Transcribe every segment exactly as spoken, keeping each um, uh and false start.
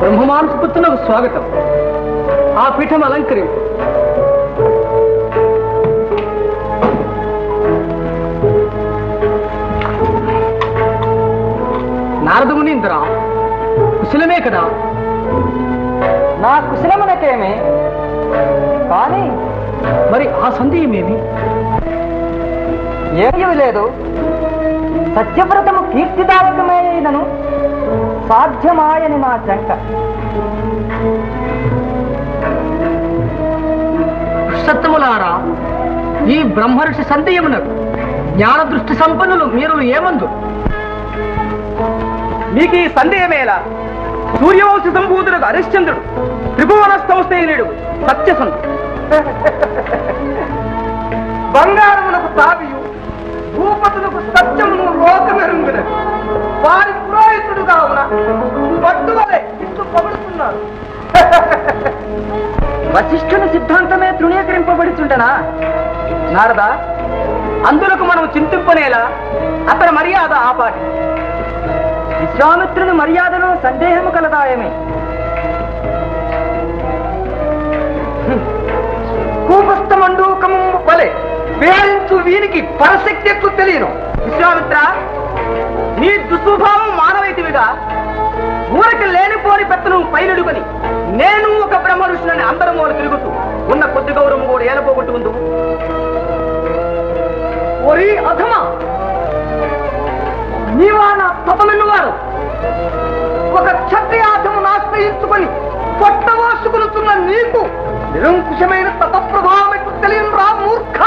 బ్రహ్మమానసపుత్రులకు స్వాగతం. ఆ పీఠం అలంకరింపు. నారదమునీంద్ర, కుశలమే కదా? నా కుశలమనకేమే కానీ మరి ఆ సందేహమేమి? ఏమీ లేదు. సత్యవ్రతము కీర్తిదాయకమే అయినను సాధ్యమాయని నా శంక. సత్యములారా, ఈ బ్రహ్మర్షి సందేహమునకు జ్ఞాన దృష్టి సంపన్నులు మీరు ఏమందు? మీకు ఈ సందేహమేలా? సూర్యవంశ సంభూతులకు హరిశ్చంద్రుడు త్రిభువన సంస్థయుడు సత్యసంధు, బంగారమునకు తావియు భూపతులకు సత్యమును లోకమెరుగునకు వారి పురోహితుడు కావున పట్టుదలే ఇట్లు పగులుతున్నారు. వశిష్ఠుని సిద్ధాంతమే తృణీకరింపబడుచుంటనా నారద? అందులకు మనం చింతింపనేలా అతని మర్యాద ఆపాటి. విశ్వామిత్రుని మర్యాదలో సందేహము కలదాయమే. కూపస్థమండూకము వలె వేయించు వీనికి పరశక్తి ఎక్కువ తెలియను. విశ్వామిత్ర, నీ దుస్వభావం మానవైతివిగా ఊరికి లేనిపోని పెత్తను పైనడుకొని నేను ఒక బ్రహ్మరుషులని అందరమూల తిరుగుతూ ఉన్న కొద్ది గౌరవం కూడా ఏలపోగొట్టుకుందు. ఒరి అధమా, నీవా నా తపమెన్నువారు? ఒక క్షత్రియాధమును ఆశ్రయించుకొని పొట్టవాసుకులుతున్న నీకు నిరంకుశమైన తపప్రభావం తెలియను రా మూర్ఖ.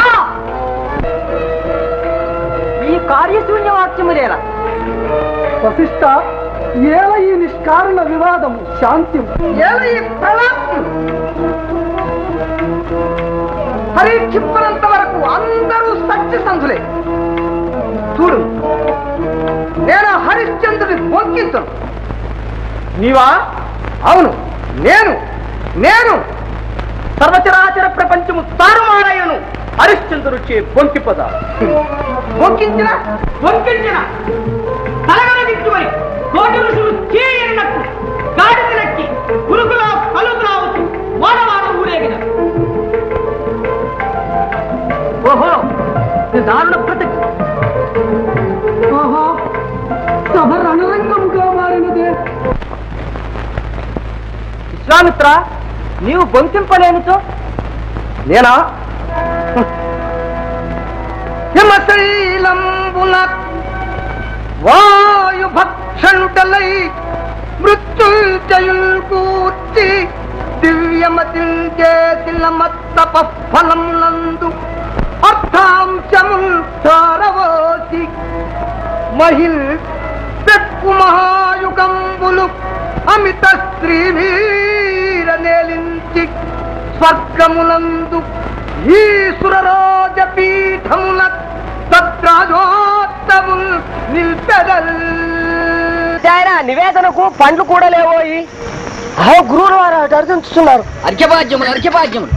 ఈ కార్యశూన్యవాక్యములేలా? వశిష్ఠ, ఏల ఈ నిష్కారణ వివాదం శాంతి పరీక్షింపనంత వరకు అందరూ సత్యసంధులే. చూడు, నేను హరిశ్చంద్రుని బొంకించను. నీవా? అవును, నేను నేను సర్వచరాచర ప్రపంచము తారుమారయ్యను హరిశ్చంద్రుడిచే బొంకి పద. బొంకించిన బొంకించిన తలగలదిట్టువని కోటి ఋషులు చేయనట్టు గాడిద నక్కి ఉరుకులా పలుకులా అవుతూ వాడవాడ ఊరేగిన. ఓహో, ఇది దారుణ ప్రతిజ్ఞ. ఓహో, సభ రణరంగముగా మారినదే. విశ్వామిత్ర, నీవు బొంకింపలేనితో నేనా? హిమశైలంబున వాయుభక్షుడలై మృత్యుంజయుల్ కూర్చి దివ్యమతిలమత్తపలం నందు అర్థాంశముల్ ధారవోసి మహిల్ పెక్కు మహాయుగంబులు అమిత శ్రీవీర నేలించి స్వర్గములందు ఈశ్వరరాజ పీఠముల తత్రాజోత్తముల్ నిల్పెదల్. ఆయన నివేదనకు పండ్లు కూడా లేవోయి. అహో గురువులు వారు అర్చించుతున్నారు. అర్ఘ్యపాద్యములు అర్ఘ్యపాద్యములు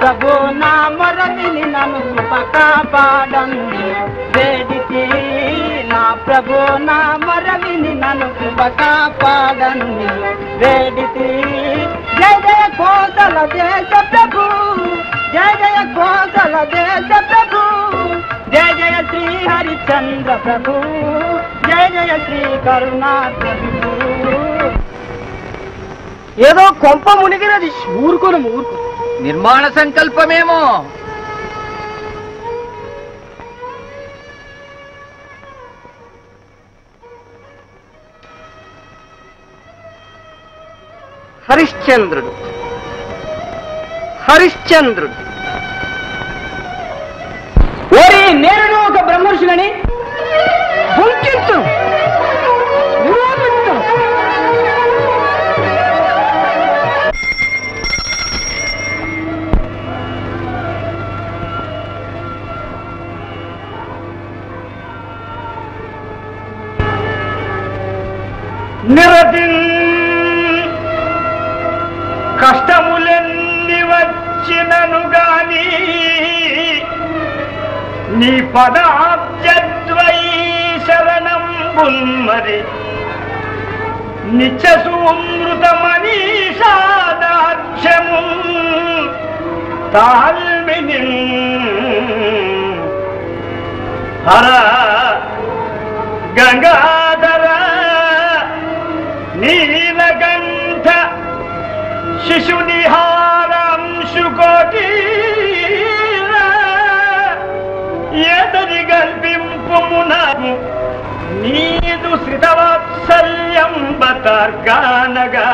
ప్రభు నా మరణ ప్రభు నా మరవిని నన్ను కృపగా పాడని వేడితి జయ జయ కోసల దేశ ప్రభు జయ జయ కోసల దేశ ప్రభు జయ జయ శ్రీ హరిచంద్ర ప్రభు జయ జయ శ్రీ కరుణా ప్రభు. ఏదో కొంప మునిగినది ఊరుకును ఊరుకు నిర్మాణ సంకల్పమేమో. హరిశ్చంద్రుడు హరిశ్చంద్రుడు ఓరి నేరుడు ఒక బ్రహ్మర్షులని గుర్తించు నిరూపించు. నిరదిన్ కష్టములెన్ని వచ్చినను గాని నీ పదాబ్జద్వై శరణంబున్మరి నిత్యసూమృత మనీషాదాక్షము తాల్మిని హర గంగాధర నీలకంఠ శిశునిహారం శుకోటి ఏతని గల్పింపుమునము నీదు శ్రితవాత్సల్యం బతార్గానగా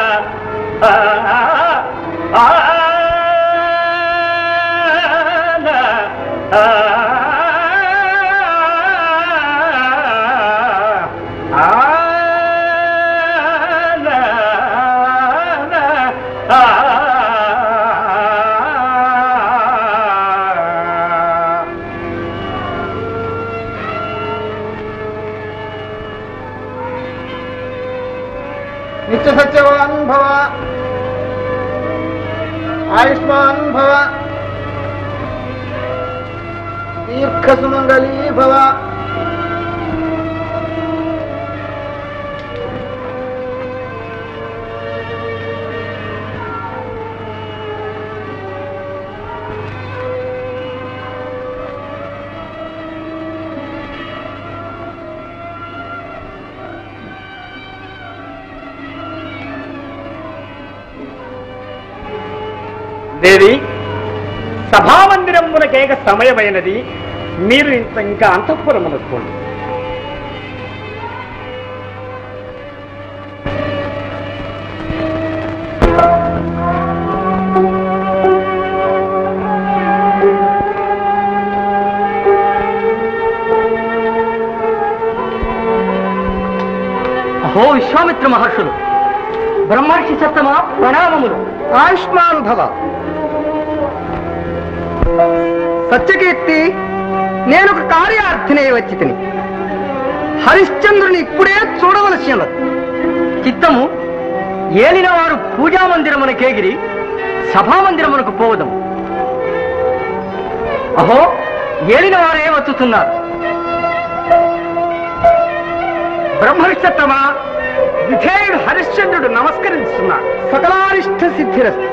సత్యవాన్ భవ ఆయుష్మాన్ భవ దీర్ఘసుమంగళీ భవ. దేవి సభామందిరమునకేక సమయమైనది, మీరు ఇంత ఇంకా అంతఃపురమునకోండి. అహో విశ్వామిత్ర మహర్షులు, బ్రహ్మర్షి సత్తమ ప్రణామములు. ఆయుష్మాన్ భవ. సత్యకీర్తి, నేను ఒక కార్యార్థినే వచ్చి తిని హరిశ్చంద్రుని ఇప్పుడే చూడవలసి ఉన్నది. చిత్తము ఏలిన వారు పూజామందిరమున కేగిరి సభామందిరమునకు పోవదము. అహో ఏలిన వారే వచ్చుతున్నారు. బ్రహ్మరిష్టమా, విధేయుడు హరిశ్చంద్రుడు నమస్కరిస్తున్నాడు. సకలారిష్ట సిద్ధిరస్తు.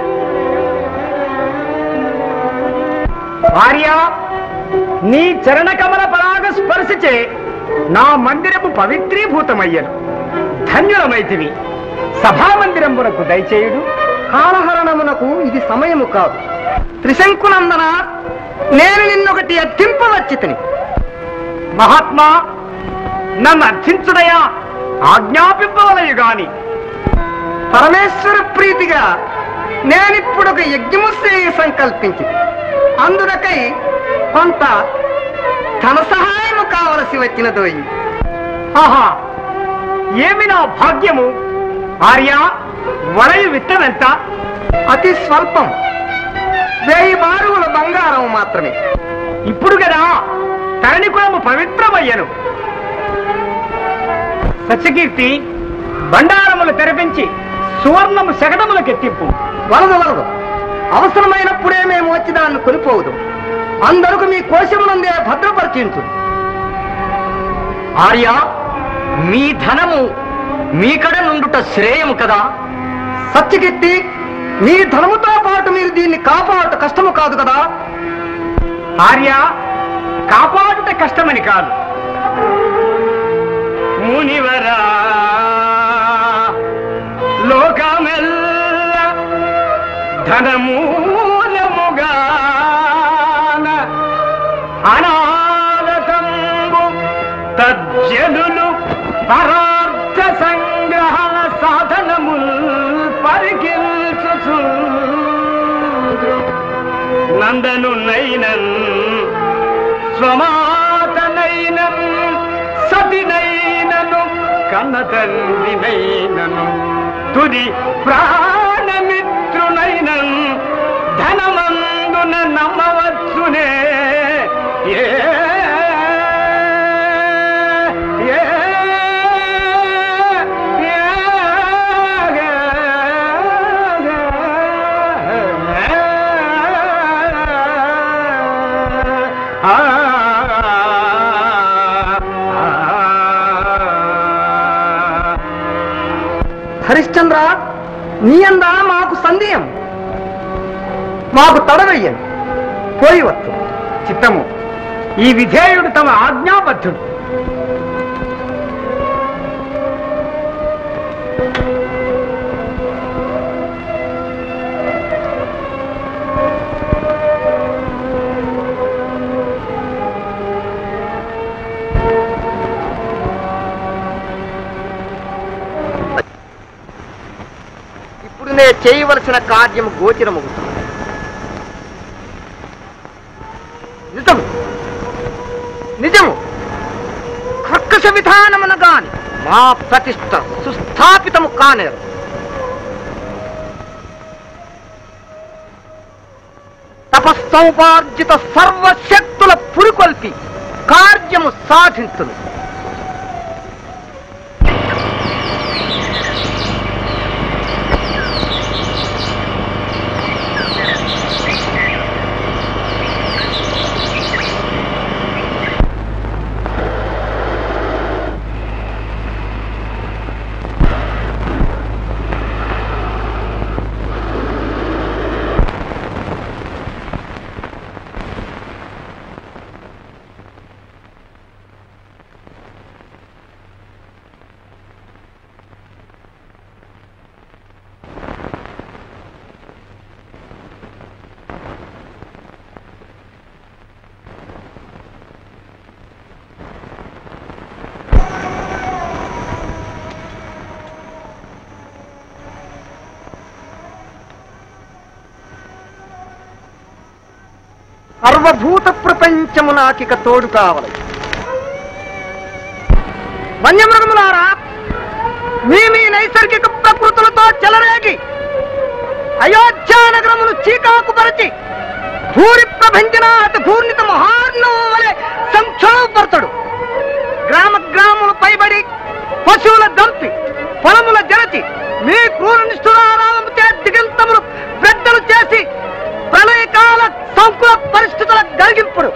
భార్య, నీ చరణకమల పరాగ స్పర్శిచే నా మందిరము పవిత్రీభూతమయ్యను. ధన్యులమైతివి. సభామందిరమునకు దయచేయుడు. కాలహరణమునకు ఇది సమయము కాదు. త్రిశంకునందన, నేను నిన్నొకటి అర్థింపవచ్చితిని. మహాత్మా, నన్ను అర్థించుడయా, ఆజ్ఞాపింపవలయు గాని. పరమేశ్వర ప్రీతిగా నేనిప్పుడు ఒక యజ్ఞము చేయ సంకల్పించి అందునకై కొంత ధన సహాయము కావలసి వచ్చినదోయి. ఆహా, ఏమి నా భాగ్యము. ఆర్య, వలయు విత్తమెంత? అతి స్వల్పం, వెయ్యి బారుగుల బంగారం మాత్రమే. ఇప్పుడు కదా తరణికులము పవిత్రమయ్యను. సత్యకీర్తి, బండారములు తెరపించి సువర్ణము శకటములకెత్తింపు. వలదు వలదు, అవసరమైనప్పుడే మేము వచ్చి దాన్ని కొనిపోదు. అందరికి మీ కోశమునందే భద్రపరిచించు. ఆర్య, మీ ధనము మీకడ నుండుట శ్రేయం కదా. సత్యకీర్తి, మీ ధనముతో పాటు మీరు దీన్ని కాపాడుట కష్టము కాదు కదా. ఆర్య, కాపాడుట కష్టమని కాదు. మునివరా, లోకమెల్ల ధనమూలముగా అనాథతంబు తజ్జనులు పరార్థ సంగ్రహ సాధనముల్ పరికిల్చుచు నందను నైనన్ స్వమాతనైనన్ సతినైనను కన్నతల్లినైనను తుది ప్రాణమిత్రునైనన్ ధనమందున నమ్మవచ్చునే. హరిశ్చంద్ర, నీ అందా మాకు సందేహం. మాకు తడవయ్యను పోయి వచ్చు. చిత్తము, ఈ విధేయుడు తమ ఆజ్ఞాబద్ధుడు. ఇప్పుడు నేను చేయవలసిన కార్యం గోచరమవుతుంది. నిజము నిజము కర్కశ విధానమును గాని మా ప్రతిష్ట సుస్థాపితము కానేరు. తపస్సౌపార్జిత సర్వశక్తుల పురుకొల్పి కార్యము సాధించును. సర్వభూత ప్రపంచము నాకిక తోడు కావాలి. వన్యమృగములారా, మీ మీ నైసర్గిక ప్రకృతులతో చెలరేగి అయోధ్యానగరమును చీకాకుపరిచి భూరి ప్రభంజనాథ భూర్ణిత మహార్ణవం వలె సంక్షోభపరచడు. గ్రామ గ్రామములు పైబడి పశువుల దంపి పొలముల జరచి మీ క్రూర నిష్ఠురారాలము చే దిగంతములు పెద్దలు చేసి ప్రళయకాల సంకుల పరిస్థితుల గరిగింపుడు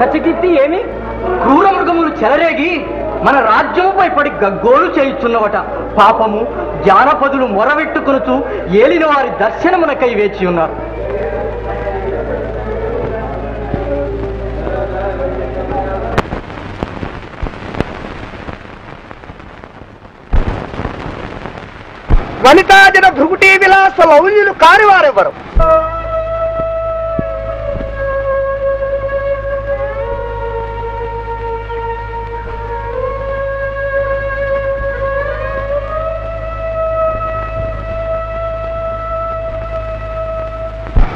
సచికిత్తి ఏమి క్రూర మృగములు చెలరేగి మన రాజ్యముపై పడి గగ్గోలు చేయుచున్నవట. పాపము జానపదులు మొరవెట్టుకొనుచు ఏలిన వారి దర్శనమునకై వేచి ఉన్నారు. వనితాజన భృగుటీ విలాస లౌల్యులు కానివారెవరు?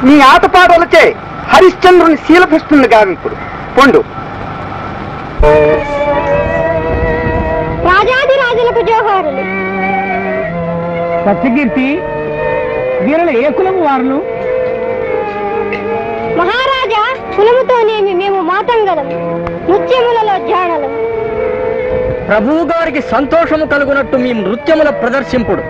నీ ఆటపాటలచే హరిశ్చంద్రుని శీలభిష్ణుని గావింపుడు పొండు. రాజాదిరాజులకు జోహారులు. సత్యకీర్తి, వీరుల ఏ కులము వారులు? మహారాజా, కులముతోనేమి మేము మాతంగలము, నృత్యములలో జాణలము. ప్రభువు గారికి సంతోషము కలుగునట్టు మీ నృత్యముల ప్రదర్శింపుడు.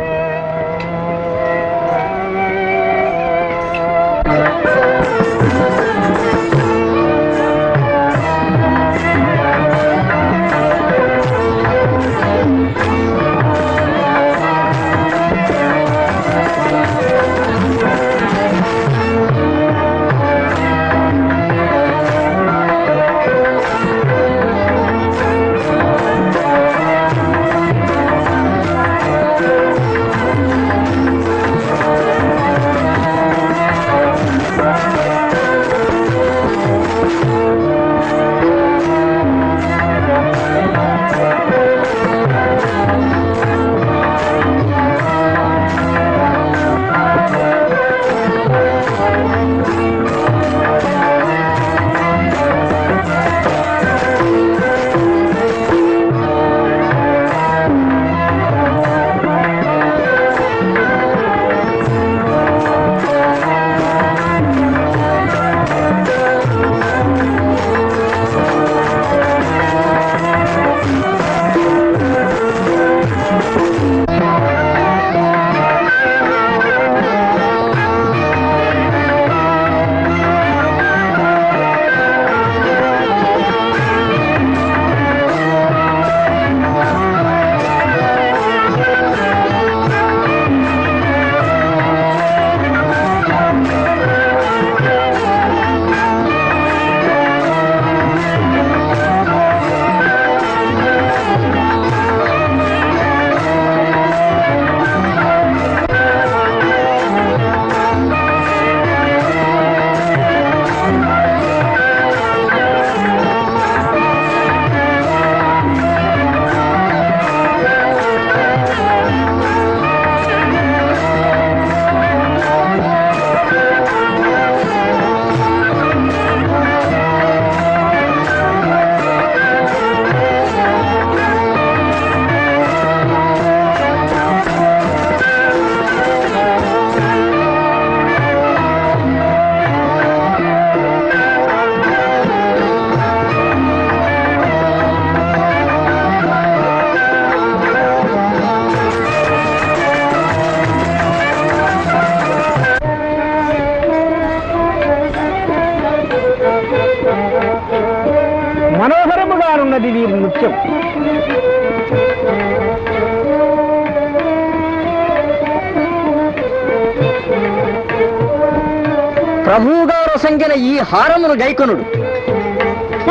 హారమును గైకొనుడు.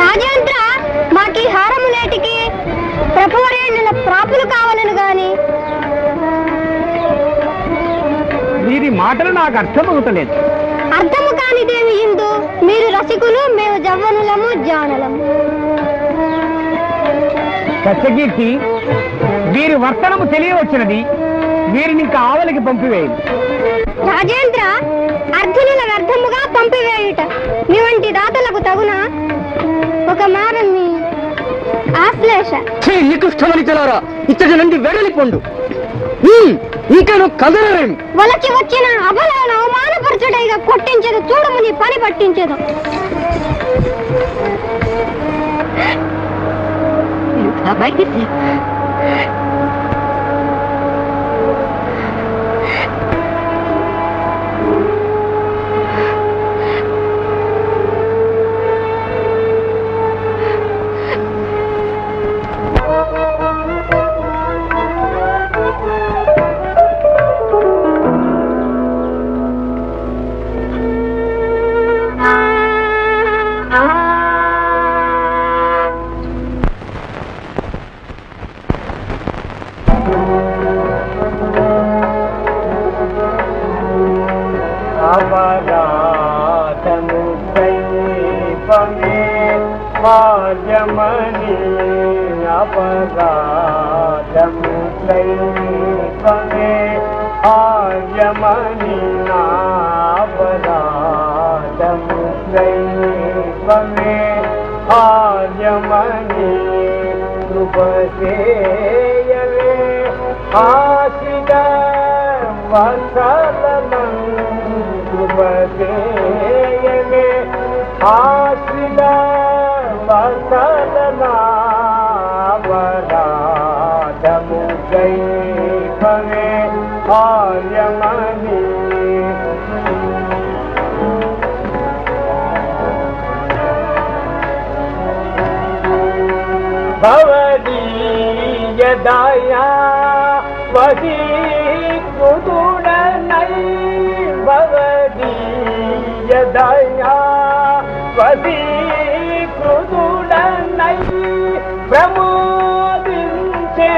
రాజేంద్ర, మాకి హారము నేటికి ప్రభువరేణుల ప్రాపులు కావాలను గాని. వీరి మాటలు నాకు అర్థమవుతలేదు. అర్థము కానిదేమి ఇందు? మీరు రసికులు, మేము జవ్వనులము, జానలము. సత్యకీర్తి, వీరి వర్తనము తెలియవచ్చినది. వీరిని ఇంకా ఆవలికి పంపివేయండి. రాజేంద్ర, అర్జునుల వ్యర్థముగా పంపివేయుట మీ వంటి దాతలకు తగునా? ఒక మారని ఆశ్లేష. నికృష్టమనితలారా, ఇతడి నుండి వెడలిపొండు. ఇంకను కదలరేమి. వలకి వచ్చిన అబలను అవమానపరచుడైగా కొట్టించదు. చూడము నీ పని పట్టించదు. दाया वही गुण नहीं भवदी यदाया वही गुण नहीं प्रमोदिन से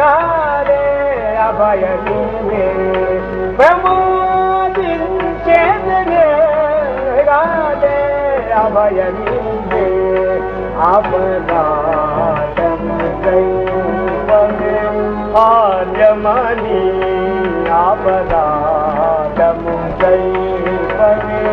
गारे अभय प्रमोदिन से गारे अभय आप आर्यमणि आपदादमु दैवने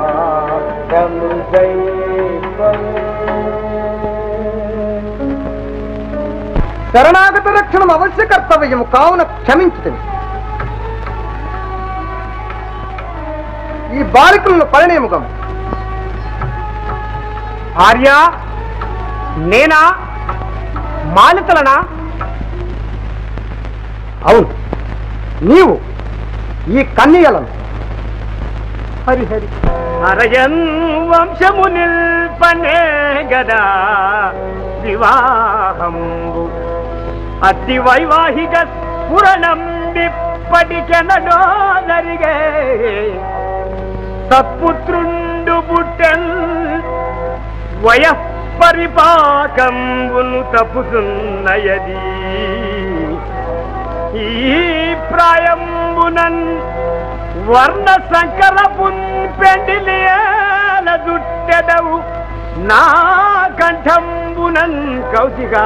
శరణాగత రక్షణం అవశ్య కర్తవ్యము కావున క్షమించుతని. ఈ బాలికలను పరిణయముగం. ఆర్య నేనా మాలితలనా? అవును నీవు ఈ కన్యలను. హరిహరి హరయన్ వంశము నిల్పనే గదా వివాహము అతి వైవాహిక పురణండిప్పటికెనడో జరిగే సత్పుత్రుండు పుట్టెన్ వయఃపరిపాకంబును తప్పుతున్నయది ఈ ప్రాయంబునన్ వర్ణ సంకరపున్ పెండిలియాల దుట్టెదవు నా కంఠంబునన్ కౌశిగా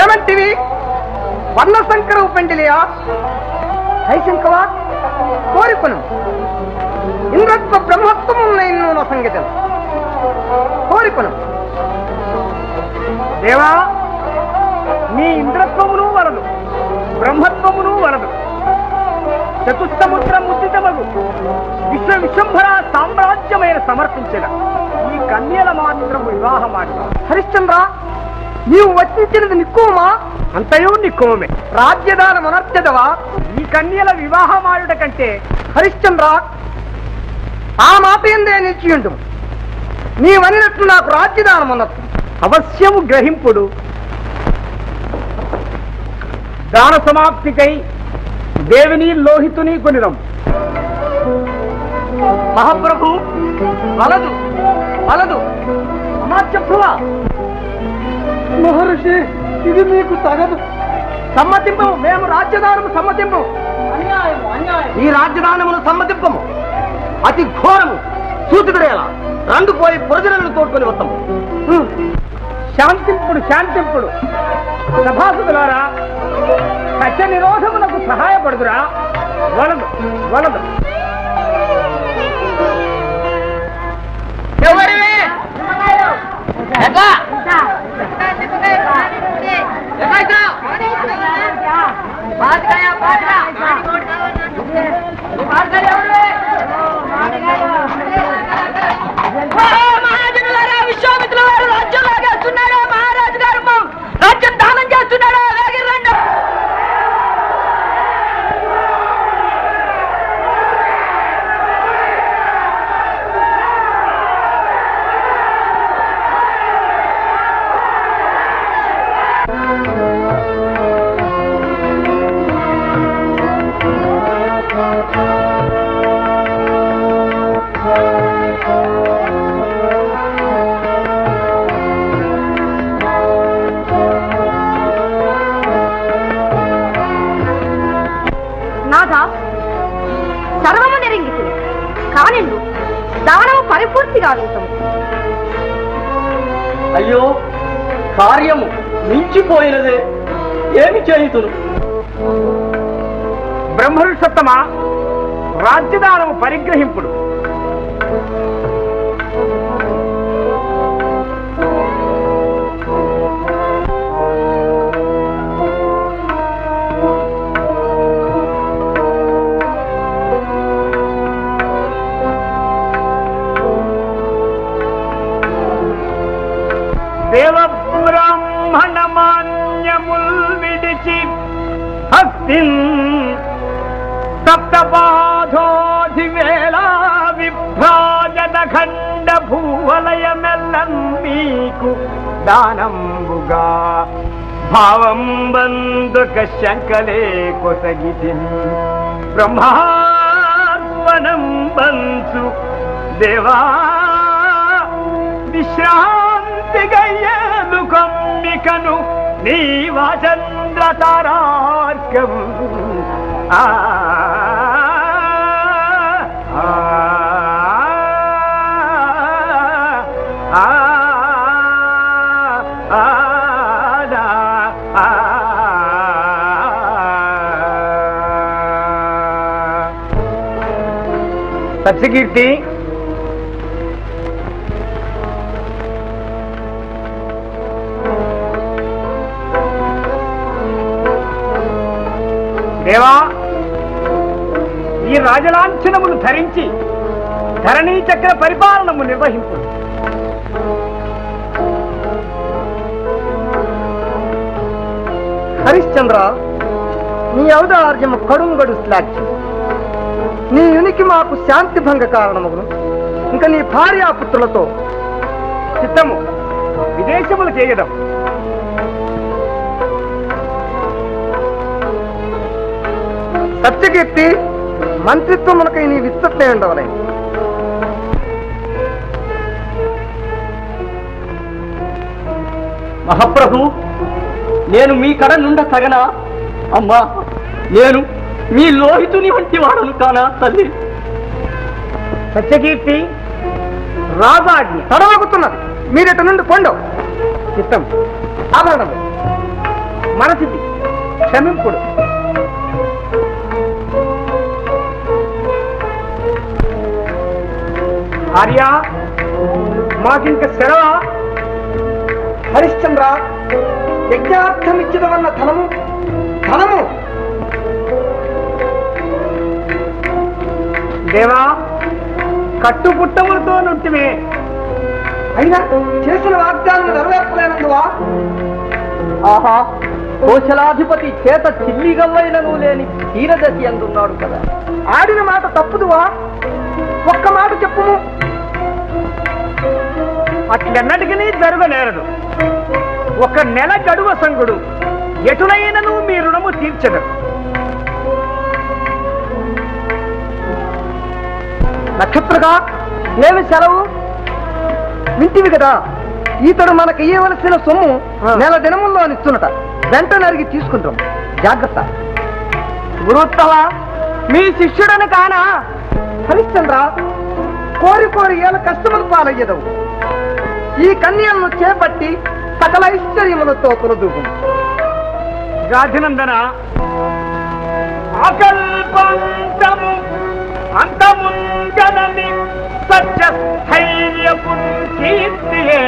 ఏమంటివి వర్ణ సంకరవు పెండిలియా హైశంకవా కోరికొను ఇంద్రత్వ బ్రహ్మత్వం ఉన్న ఇన్నో నా సంగీతం కోరికొను దేవా నీ ఇంద్రత్వమును వరదు బ్రహ్మత్వమును వరదు చతుస్సముద్ర ముద్దితమగు విశ్వ విశ్వంభర సామ్రాజ్యమైన సమర్పించిన ఈ కన్యల మాత్రం వివాహమాట హరిశ్చంద్ర నీవు వచ్చించినది నిక్కువమా? అంతయూ నిక్కువమే. రాజ్యదాన మనర్చదవా ఈ కన్యల వివాహమాడుట కంటే హరిశ్చంద్ర ఆ మాట ఎందే నిలిచియుండు. నీవనినట్లు నాకు రాజ్యదానం అన్నట్టు అవశ్యము గ్రహింపుడు. దాన సమాప్తికై దేవిని లోహితుని కొనిరం. మహాప్రభు అలదు అలదు అమాత్యప్రభా మహర్షి ఇది మీకు తగదు. సమ్మతింపము, మేము రాజ్యదానము సమ్మతింపము. అన్యాయము అన్యాయము ఈ రాజ్యదానమును సమ్మతింపము. అతి ఘోరము. సూచితుడేలా రంగు పోయి ప్రజలను తోడుకొని వస్తాము. శాంతింపుడు శాంతింపుడు సభాసులారా సత్య నిరోధములకు సహాయపడుదురా. వలదు వలదు బ్రహ్మరుషోత్తమా, రాజ్యదానము పరిగ్రహింపుడు. దానంబుగా భావం బంధుక శంకలే కొసగితి బ్రహ్మార్పణం బంసు దేవా విశ్రాంతి గయ్యలు కమ్మికను నీవా చంద్ర తారార్కం ఆ సత్యకీర్తి, దేవా, ఈ రాజలాంఛనమును ధరించి ధరణీ చక్ర పరిపాలనము నిర్వహించు. హరిశ్చంద్ర, నీ ఔదార్యము కడుంగడు శ్లాఘ్యం. నీ ఉనికి మాకు శాంతి భంగ కారణమును. ఇంకా నీ భార్యాపుత్రులతో చిత్తము విదేశములు చేయడం. సత్యకీర్తి, మంత్రిత్వమునకై నీ విస్తృతమై ఉండవలే. మహాప్రభు, నేను మీ కడ నుండ తగనా? అమ్మా, నేను మీ లోహితుని వంటి వాడను కానా తల్లి? సత్యకీర్తి, రాజాజ్ఞ తడవగుతున్నది. మీరిట నుండి పొండవు. చిత్తం, ఆభరణం, మనసిద్ధి, క్షమింపుడు. ఆర్య, మాకింక సెలవ. హరిశ్చంద్ర, యజ్ఞార్థమిచ్చినవన్న ధనము ధనము దేవా, కట్టుపుట్టములతో నుంటివే. అయినా చేసిన వాగ్దానం నెరవేర్పలేనందువా? ఆహా, కోశలాధిపతి చేత చిల్లిగవ్వైనను లేని తీరదశి అందున్నాడు కదా. ఆడిన మాట తప్పుదువా? ఒక్క మాట చెప్పుము. అట్లెన్నటికీ జరగనేరదు. ఒక నెల గడువ సంగుడు. ఎటునైనను మీ రుణము తీర్చదు. నక్షత్రగా, ఏమి సెలవు? వింటివి కదా, ఈతడు మనకు ఇవ్వవలసిన సొమ్ము నెల దినముల్లో అనిస్తున్నట. వెంటనే అరిగి తీసుకుంటాం. జాగ్రత్త. గురుత్తవ, మీ శిష్యుడని కానా? హరిశ్చంద్ర, కోరి కోరి ఏళ్ళ కష్టములు పాలయ్యదవు. ఈ కన్యలను చేపట్టి సకల ఐశ్వర్యములతో కొలదూపు. గాధినందన, అకల్పంతము అంతముండనని సత్యస్థైర్యపు కీర్తియే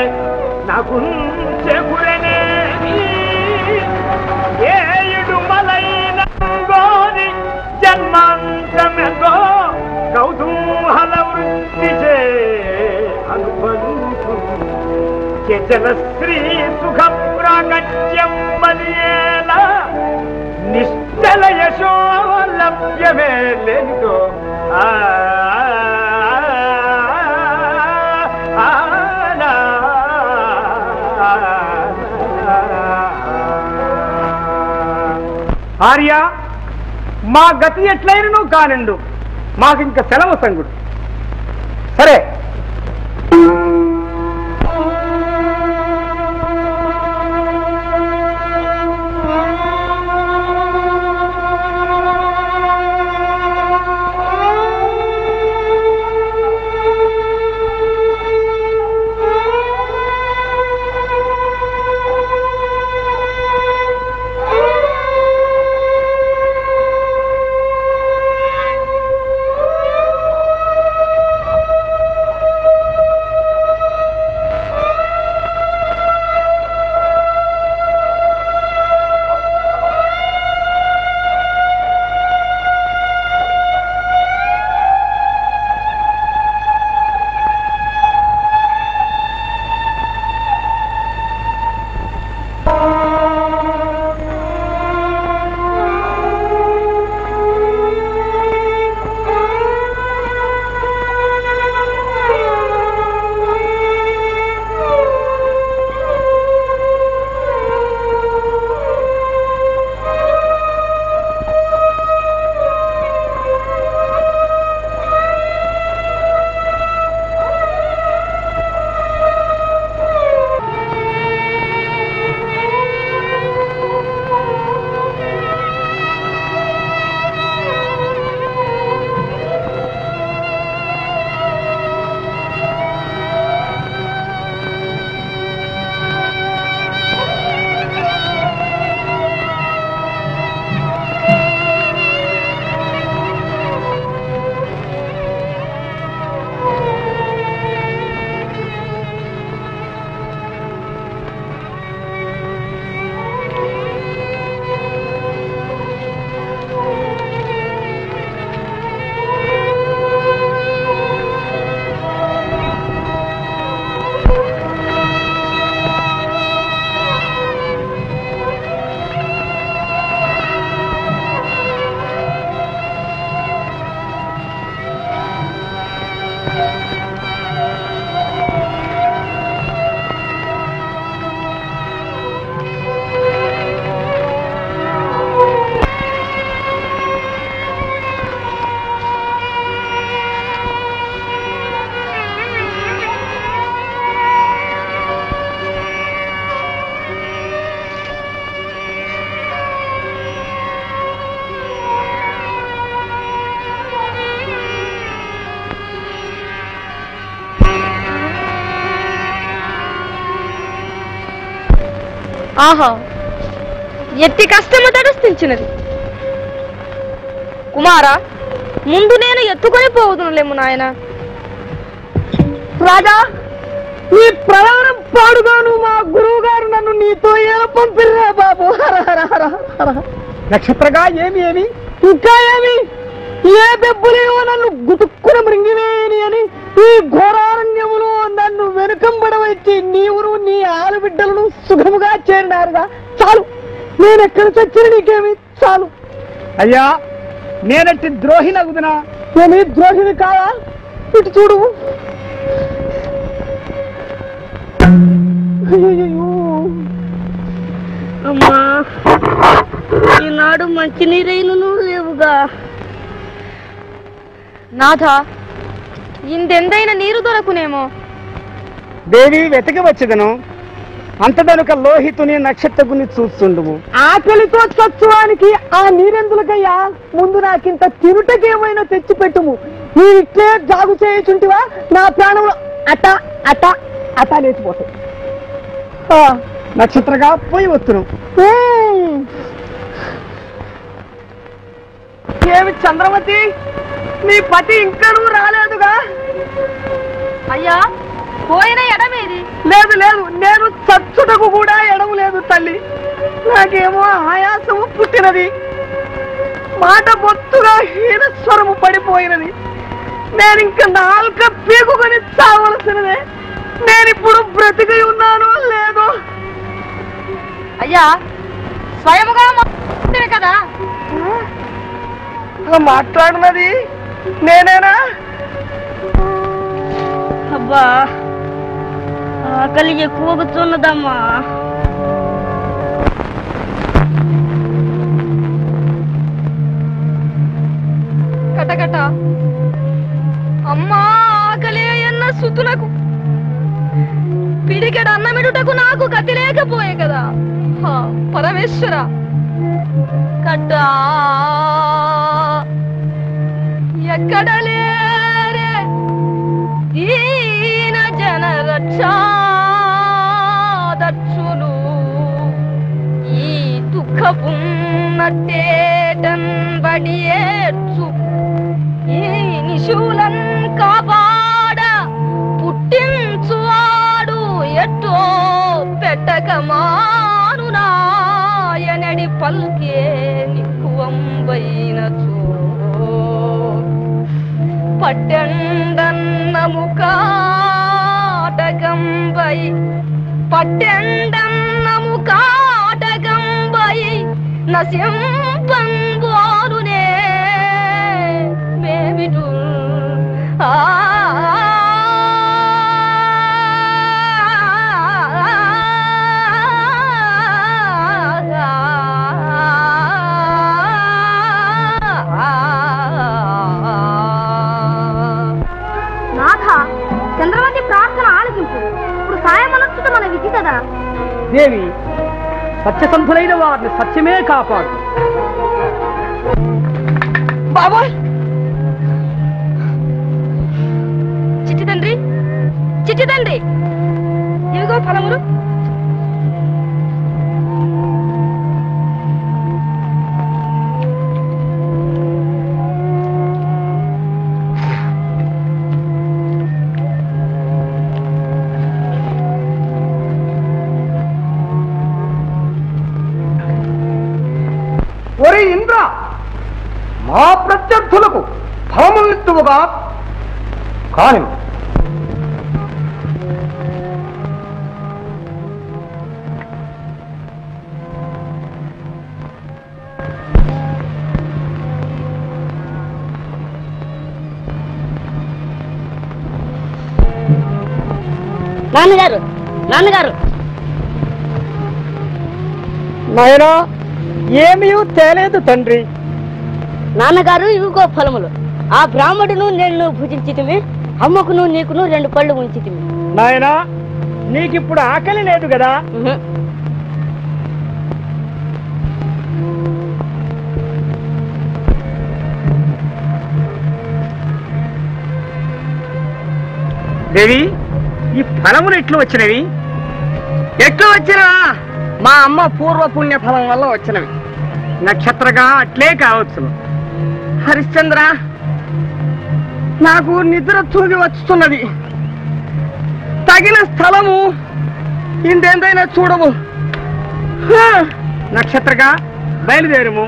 నగుంచెగురనే ఏయుడుమలైన గోని జన్మాంతమెదో కౌతూహల వృత్తిచే అను निश्चल यशो लभ्य मेले तो आर्या मा गति एट्लैननु कानिंडु माकु इंका सेलवु संगुडु सरे ఆహా ఎట్టి కష్టము తడుస్తించినది కుమారా ముందు నేను ఎత్తుకొని పోవుదునులేము నాయన రాజా ఈ ప్రవరం పాడుగాను మా గురువు గారు నన్ను నీతో ఎలా పంపిరా బాబు నక్షత్రగా ఏమి ఏమి ఇంకా ఏమి ఏ బెబ్బులేవో నన్ను గుతుక్కున మృంగివేని అని ఈ ఘోరారణ్యములో నన్ను వెనుకంబడవచ్చి నీవును నీ ఆలబిడ్డలను సుఖముగా చేరినారుగా చాలు నేనెక్కడ చచ్చిన నీకేమి చాలు అయ్యా నేనట్టి ద్రోహి నగుదునా నేనే ద్రోహిని కాదా ఇటు చూడు అమ్మా ఈనాడు మంచినీరైనను లేవుగా నాథా ఇందెందైనా నీరు దొరకునేమో దేవి వెతక వచ్చదను అంతదనుక లోహితుని నక్షత్రగుని చూస్తుండుము ఆకలితో చచ్చువానికి ఆ నీరెందులకయ్యా ముందు నాకింత తిరుటకేమైనా తెచ్చిపెట్టుము నీ ఇట్లే జాగు చేయుచుంటివా నా ప్రాణములు అట అట అట లేచిపోతాయి నక్షత్రగా పోయి వస్తును ఏమి చంద్రమతి నీ పతి ఇంకనూ రాలేదుగా అయ్యా పోయిన ఎడమేది లేదు లేదు నేను చచ్చుటకు కూడా ఎడము లేదు తల్లి నాకేమో ఆయాసము పుట్టినది మాట బొత్తుగా హీనస్వరము పడిపోయినది నేనింక నాలుక పీకుకొని చావలసినదే నేనిప్పుడు బ్రతికి ఉన్నాను అయ్యా స్వయముగా మాట్లాడుతున్నా కదా. అలా మాట్లాడినది నేనేనా? అబ్బా ఆకలి ఎక్కువగుతున్నదమ్మా. కటకట అమ్మా ఆకలి అన్న సుతులకు పిడికెడ అన్నమిడుటకు నాకు గతి లేకపోయే కదా పరమేశ్వర. కట్ట ఎక్కడ లేరే దీన జనరక్షాదక్షులు ఈ దుఃఖపున్న తేటం బడియేచ్చు ఈ నిశూలం కాపాడ పుట్టించువా ఎట్టో పెట్టక మానునాయనడి పల్కే నిక్కువంబైనచో పట్టెండన్నముకాటకంబై పట్టెండన్నముకాటకంబై నసింపంబోరునే మేమిటు ఆ దేవి సత్యసంధులైన వారిని సత్యమే కాపాడు. బాబోయ్ చిట్టి తండ్రి చిట్టి తండ్రి ఇవిగో ఫలములు. మా ప్రత్యర్థులకు ఫలములిత్తువుగా కాని నాన్నగారు నాన్నగారు నాయనా ఏమీ తెలియదు తండ్రి. నాన్నగారు ఇవిగో ఫలములు. ఆ బ్రాహ్మడును నేను భుజించితిమి, అమ్మకును నీకును రెండు పళ్ళు ఉంచితిమి. నాయనా నీకిప్పుడు ఆకలి లేదు కదా. దేవి ఈ ఫలములు ఎట్లు వచ్చినవి? ఎట్లు వచ్చినా మా అమ్మ పూర్వపుణ్య ఫలం వల్ల వచ్చినవి. నక్షత్రగా అట్లే కావచ్చు. హరిశ్చంద్ర నాకు నిద్ర తూగి వస్తున్నది. తగిన స్థలము ఇందేందైనా చూడము. నక్షత్రగా బయలుదేరము.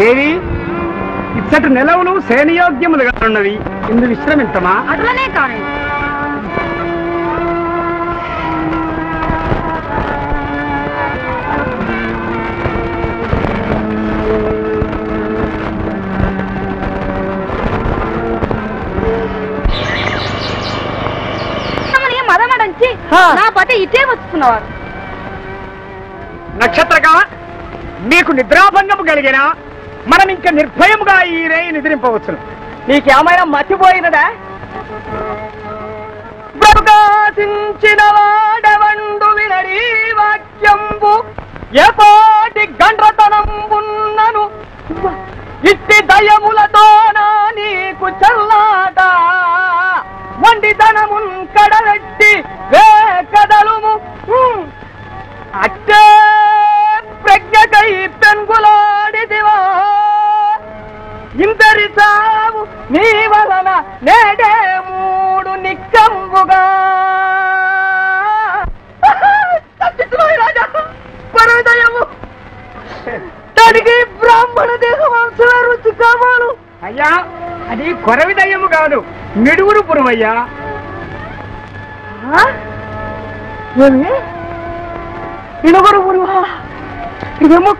దేవి ఇచ్చటి నెలవులు సేనయోగ్యములుగా ఉన్నవి. ఇందు విశ్రమించమా? అట్లనే కాని మదమడంచి నా పట ఇటే వస్తున్నవారు. నక్షత్రగా నీకు నిద్రాభంగము కలిగినా మనం ఇంకా నిర్భయముగా ఈ రేయి నిద్రింపవచ్చును. నీకేమైనా మర్చిపోయినదా? ప్రకాశించిన వాడవండు వినరీవా ఇట్టి దయములతో నా నీకు చల్లాట వండితనమున్ కడలెట్టి వే కదలుము అట్టే ప్రజ్ఞకై పెంగులాడిదివా ఇందరి సావు నీ వలన నేడే మూడు నిక్కంబుగా రాజా పరదయము దానికి బ్రాహ్మణ దేహవంశుల రుచి కావాలు అయ్యా, అది కొరవి దయ్యము కాదు, మిడుగురు పురుమయ్యా. ఏమి ఇడుగురు పురువా? ఇదేమో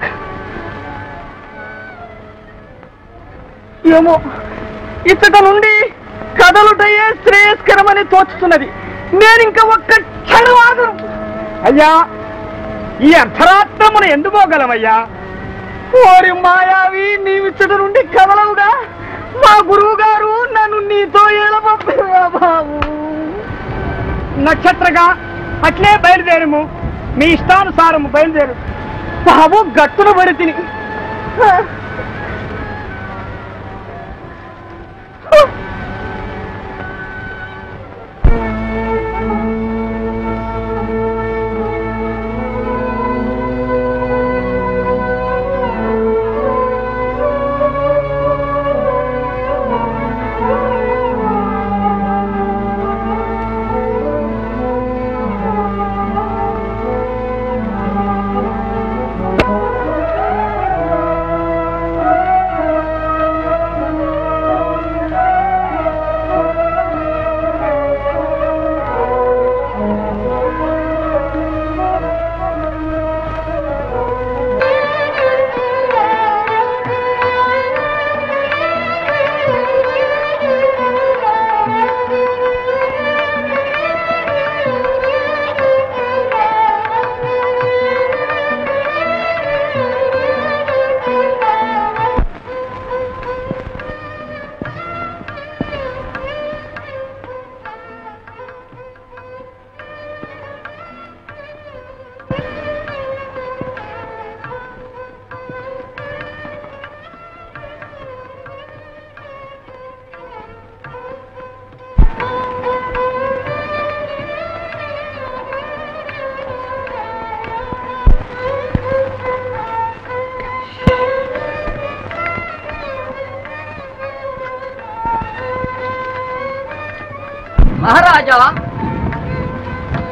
ఏమో ఇసుక నుండి కదలుటయే శ్రేయస్కరమని తోచుతున్నది. నేనింక ఒక్క క్షణవాదం అయ్యా, ఈ అర్ధరాత్రమును ఎందుకోగలమయ్యా? ఓరి మాయావి, నీవిచ్చట నుండి కదలవుగా. మా గురువు గారు నన్ను నీతో ఎలా పంపిరా బాబు? నక్షత్రగా అట్లే బయలుదేరము, మీ ఇష్టానుసారము బయలుదేరు బాబు. గట్టును పడి తిని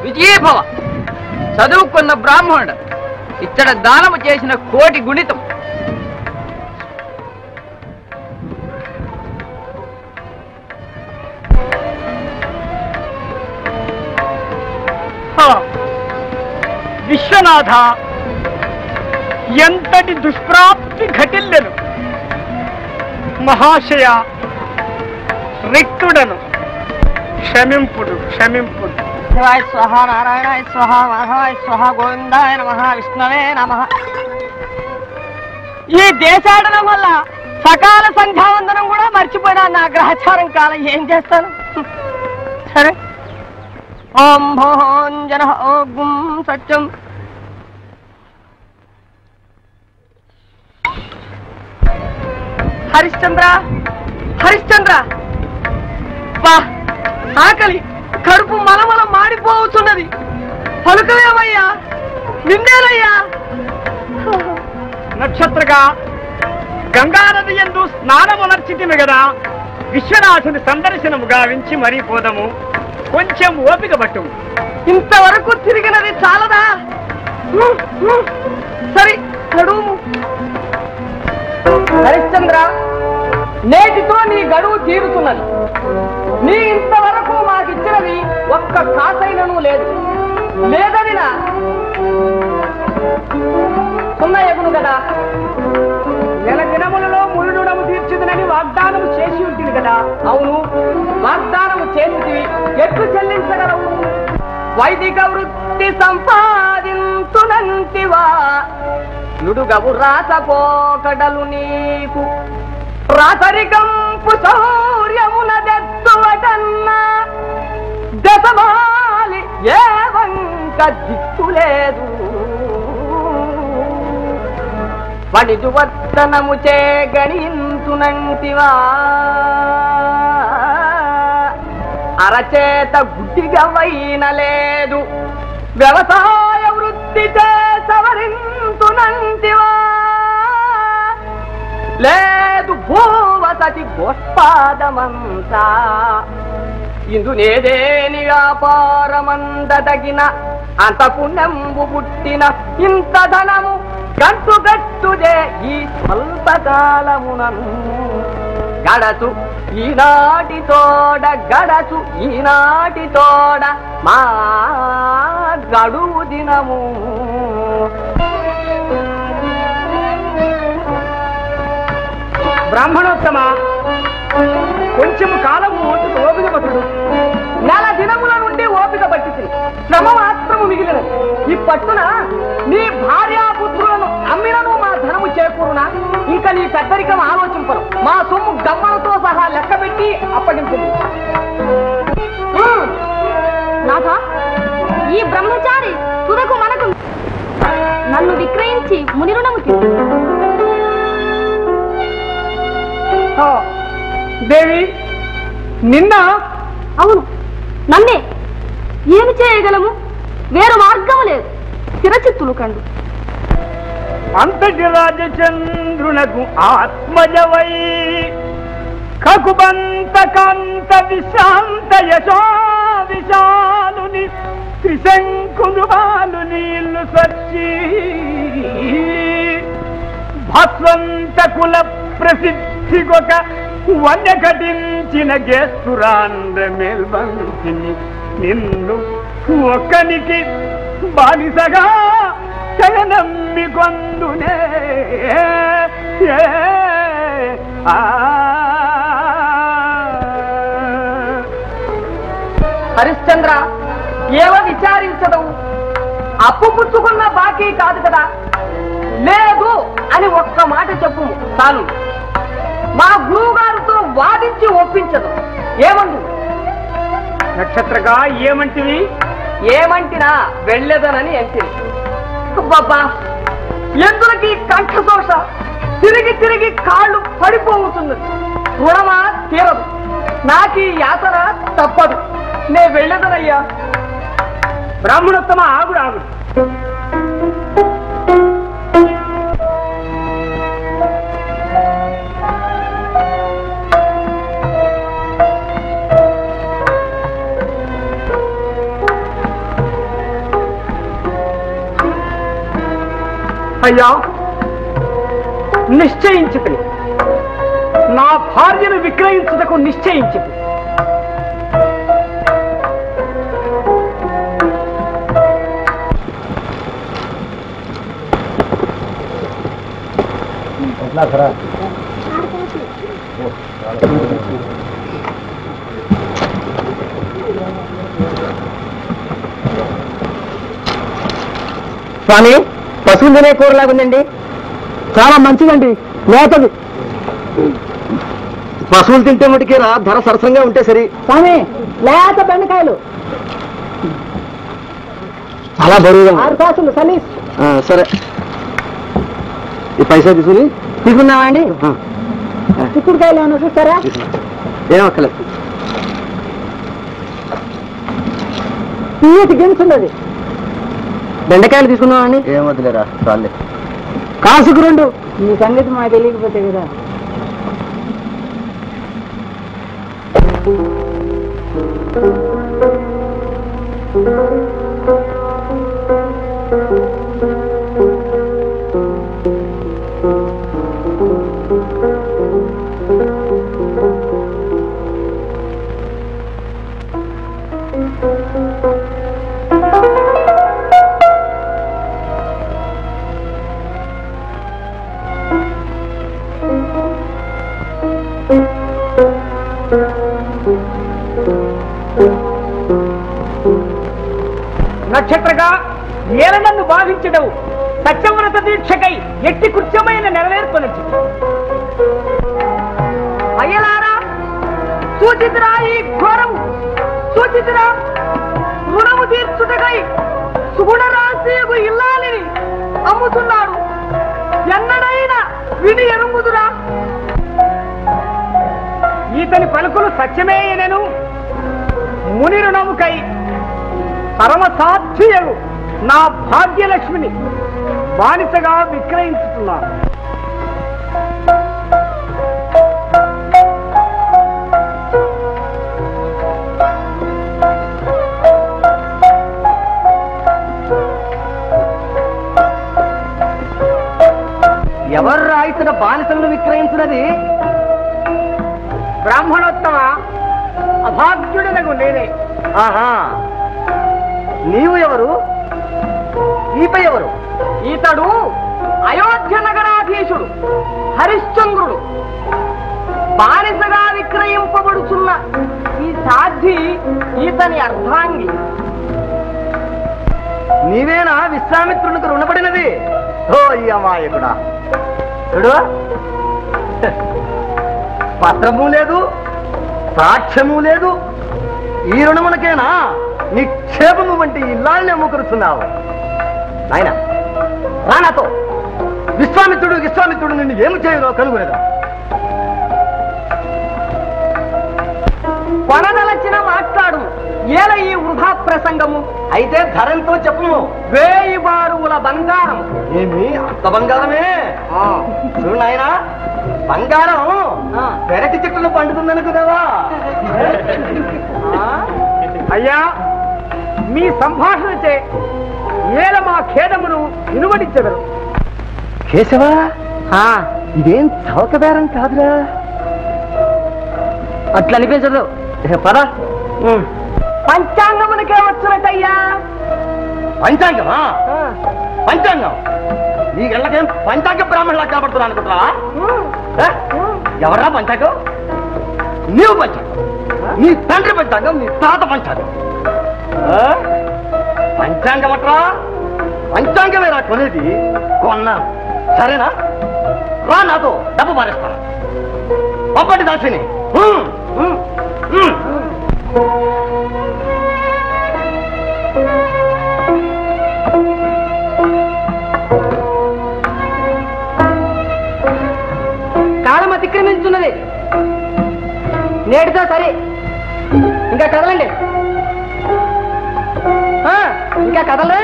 విజయభవ. చదువుకున్న బ్రాహ్మణుడు ఇతడ దానము చేసిన కోటి గుణితం. విశ్వనాథ, ఎంతటి దుష్ప్రాప్తి ఘటిల్లెను మహాశయ. రిక్తుడను క్షమింపుడు, క్షమింపుడు. శివాయ స్వహ, నారాయణాయ స్వహ, మాధవాయ స్వహ, గోవిందాయ నమః, విష్ణవే నమః. ఈ దేశాటనం వల్ల సకాల సంధ్యావందనం కూడా మర్చిపోయినా నా గ్రహచారం కాలం, ఏం చేస్తాను? సరే. ఓం భోంజన ఓం సత్యం. హరిశ్చంద్ర, హరిశ్చంద్ర, వా ఆకలి కడుపు మలమల మాడిపోతున్నది. పలుకవేమయ్యా, నిందేనయ్యా. నక్షత్రగా, గంగానది ఎందు స్నానమునర్చితిమి కదా, విశ్వనాథుని సందర్శనము గావించి మరీ పోదము. కొంచెం ఓపిక పట్టు. ఇంతవరకు తిరిగినది చాలదా? సరే గడువు. హరిశ్చంద్ర, నేటితో నీ గడువు తీరుతున్నది. నీ ఇంతవరకు మాకిచ్చినది ఒక్క కాసైనను లేదు. లేదనినా సున్న ఎగును కదా. నెల దినములలో మురుడుడము తీర్చుదనని వాగ్దానము చేసి ఉంటుంది కదా. అవును, వాగ్దానము చేసి ఎట్లు చెల్లించగలవు? వైదిక వృత్తి సంపాదించునంటివా నుడుగవు రాసపోకడలు నీకు రాసరికంపు శౌర్యమున దెత్తువటన్నా దశమాలి ఏవంక దిక్కులేదు. వణిజువర్తనముచే గణింతునంటివా అరచేత గుడ్డిగవైనలేదు వ్యవసాయ వృత్తి చే సవరింతునంటివా లేదు భూవసతి గోష్పాదమంతా ఇందు నేదేని వ్యాపారమందదగిన అంతపుణంబు పుట్టిన ఇంత ధనము గంటుగట్టుదే ఈ స్వల్పకాలమునను గడచు ఈనాటి తోడ గడచు ఈనాటి తోడ మా గడువు దినము బ్రాహ్మణోత్తమ కొంచెం కాలము ఓటుకు ఓపిక పట్టుడు నెల దినముల నుండి ఓపిక పట్టింది శ్రమ మాత్రము మిగిలినది ఈ పట్టున నీ భార్యాపుత్రులను అమ్మినను మా ధనము చేకూరునా ఇంకా నీ పెద్దరికం ఆలోచింపను మా సొమ్ము గమ్మలతో సహా లెక్క పెట్టి అప్పగించింది నాథ ఈ బ్రహ్మచారి తుదకు మనకు నన్ను విక్రయించి మునిరుణము తీర్చు దేవి నిన్న అవును నన్నే ఏమి చేయగలము వేరు మార్గం లేదు చిరచిత్తులు కండు అంతటి రాజచంద్రునకు ఆత్మజవై కకుబంత కాంత విశాంత యశో విశాలుని త్రిశంకులు నీళ్లు సచ్చి భస్వంత కుల ప్రసిద్ధికొక వన్య కటించిన గేస్తురాంద్ర మేల్బంతిని నిన్ను ఒక్కనికి బానిసగా తెగనమ్మి కొందునే హరిశ్చంద్ర ఏవ విచారించదవు అప్పు పుచ్చుకున్న బాకీ కాదు కదా లేదు అని ఒక్క మాట చెప్పు చాలు మా గురువు గారితో వాదించి ఒప్పించదు ఏమంటు నక్షత్రగా ఏమంటివి ఏమంటినా వెళ్ళదనని ఎంటివి బాబా ఎందులకి కంఠదోష తిరిగి తిరిగి కాళ్ళు పడిపోతున్నది రుణమా తీరదు నాకు ఈ యాతన తప్పదు నే వెళ్ళదనయ్యా బ్రాహ్మణోత్తమ ఆగుడు ఆగుడు అయ్యా నిశ్చయించితే నా భార్యను విక్రయించుటకు నిశ్చయించితే స్వామి పశువులు తినే కూరలాగుందండి చాలా మంచిదండి మేతది పశువులు తింటే మటుకే రా ధర సరసంగా ఉంటే సరే స్వామి మేత బెండకాయలు చాలా బరువుగా సరే ఈ పైసా తీసుకుని తీసుకున్నావా అండి చిక్కుడుకాయలు ఏమైనా చూస్తారా ఏమక్కర్లేదు తీయటి గెలుచున్నది బెండకాయలు తీసుకున్నావా అండి ఏమవుతులేరా చాలే కాసుకు రెండు ఈ సంగతి మాకు తెలియకపోతే కదా నక్షత్రగా నేల నన్ను బాధించడవు సత్యవ్రత దీక్షకై ఎట్టి కృత్యమైన నెరవేర్పనచ్చు అయ్యలారా సూచితురా ఈ ఘోరము సూచితురా రుణము తీర్చుటకై సుగుణ రాశి ఇల్లాలిని అమ్ముతున్నాడు జన్నడైనా విని ఎరుంగుదురా ఈతని పలుకులు సత్యమేయనెను ముని రుణముకై పరమ సాక్షియగు నా భాగ్యలక్ష్మిని బానిసగా విక్రయించుతున్నాను. ఎవర్రా ఇతర బానిసలను విక్రయించినది? బ్రాహ్మణోత్తమ, అభాగ్యుడనగు నేనే. ఆహా, నీవు ఎవరు? ఈపై ఎవరు? ఈతడు అయోధ్య నగరాధీశుడు హరిశ్చంద్రుడు. బానిసగా విక్రయింపబడుచున్న ఈ సాధ్వి ఈతని అర్ధాంగి. నీవేనా విశ్వామిత్రునికి రుణపడినది? ఓ అమాయకుడా, చూడు, పత్రము లేదు, సాక్ష్యము లేదు, ఈ రుణములకేనా నిక్షేపము వంటి ఇల్లాల్ని అమ్ముకురుచున్నావు? నాయన రా, నాతో విశ్వామిత్రుడు విశ్వామిత్రుడు నిన్ను ఏమి చేయరో కనుగొనేదా. కొనదలచిన మాట్లాడు, ఏల ఈ వృధా ప్రసంగము? అయితే ధరంతో చెప్పుము. వేయి బారువుల బంగారం. ఏమి అంత బంగారమే? చూడు నాయనా, బంగారం పెరటి చెట్టును పండుతుందనుకున్నావా? అయ్యా, మీ సంభాషణచే ఏల మా ఖేదమును ఇనువడించగలరు. కేశవా, ఇదేం చౌక బేరం కాదురా. అట్లా అనిపించదు, పద. పంచాంగమునికే వచ్చినట్టయ్యా. పంచాంగమా? పంచాంగం నీ గళ్ళకేం పంచాంగ బ్రాహ్మణులా కనబడుతున్నా అనుకుంటున్నావా? ఎవరా పంచాంగం? నీవు పంచాంగం, నీ తండ్రి పంచాంగం, నీ తాత పంచాంగం. పంచాంగం అట్రా, పంచాంగమేరా కొనేది? కొన్నా సరేనా, రా నాతో డబ్బు మారేస్తాను. ఒక్కటి దాసిని కాలం అతిక్రమించున్నది. నేటితో సరే, ఇంకా కదలండి, ఇంకా కదలే.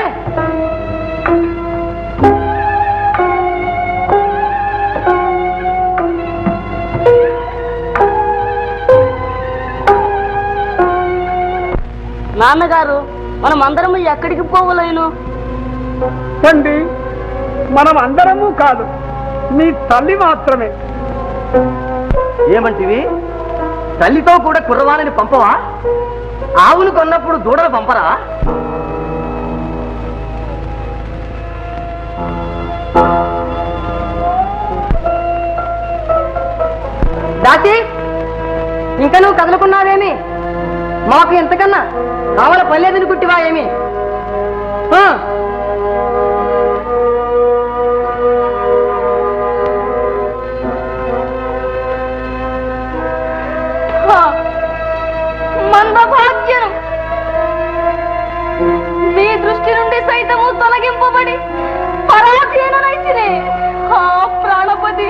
నాన్నగారు, మనం అందరము ఎక్కడికి పోవలేను? తండ్రి, మనం అందరము కాదు, నీ తల్లి మాత్రమే. ఏమంటివి? తల్లితో కూడా కుర్రవాణిని పంపవా? ఆవును కొన్నప్పుడు దూడలు పంపరా? దాసి, ఇంకా నువ్వు కదులుకున్నావేమి? మాకు ఎంతకన్నా కావాల పనిలేదని గుట్టివా ఏమి? మందభాగ్యం మీ దృష్టి నుండి సైతము తొలగింపబడి పరాధీననైతినే ప్రాణపతి.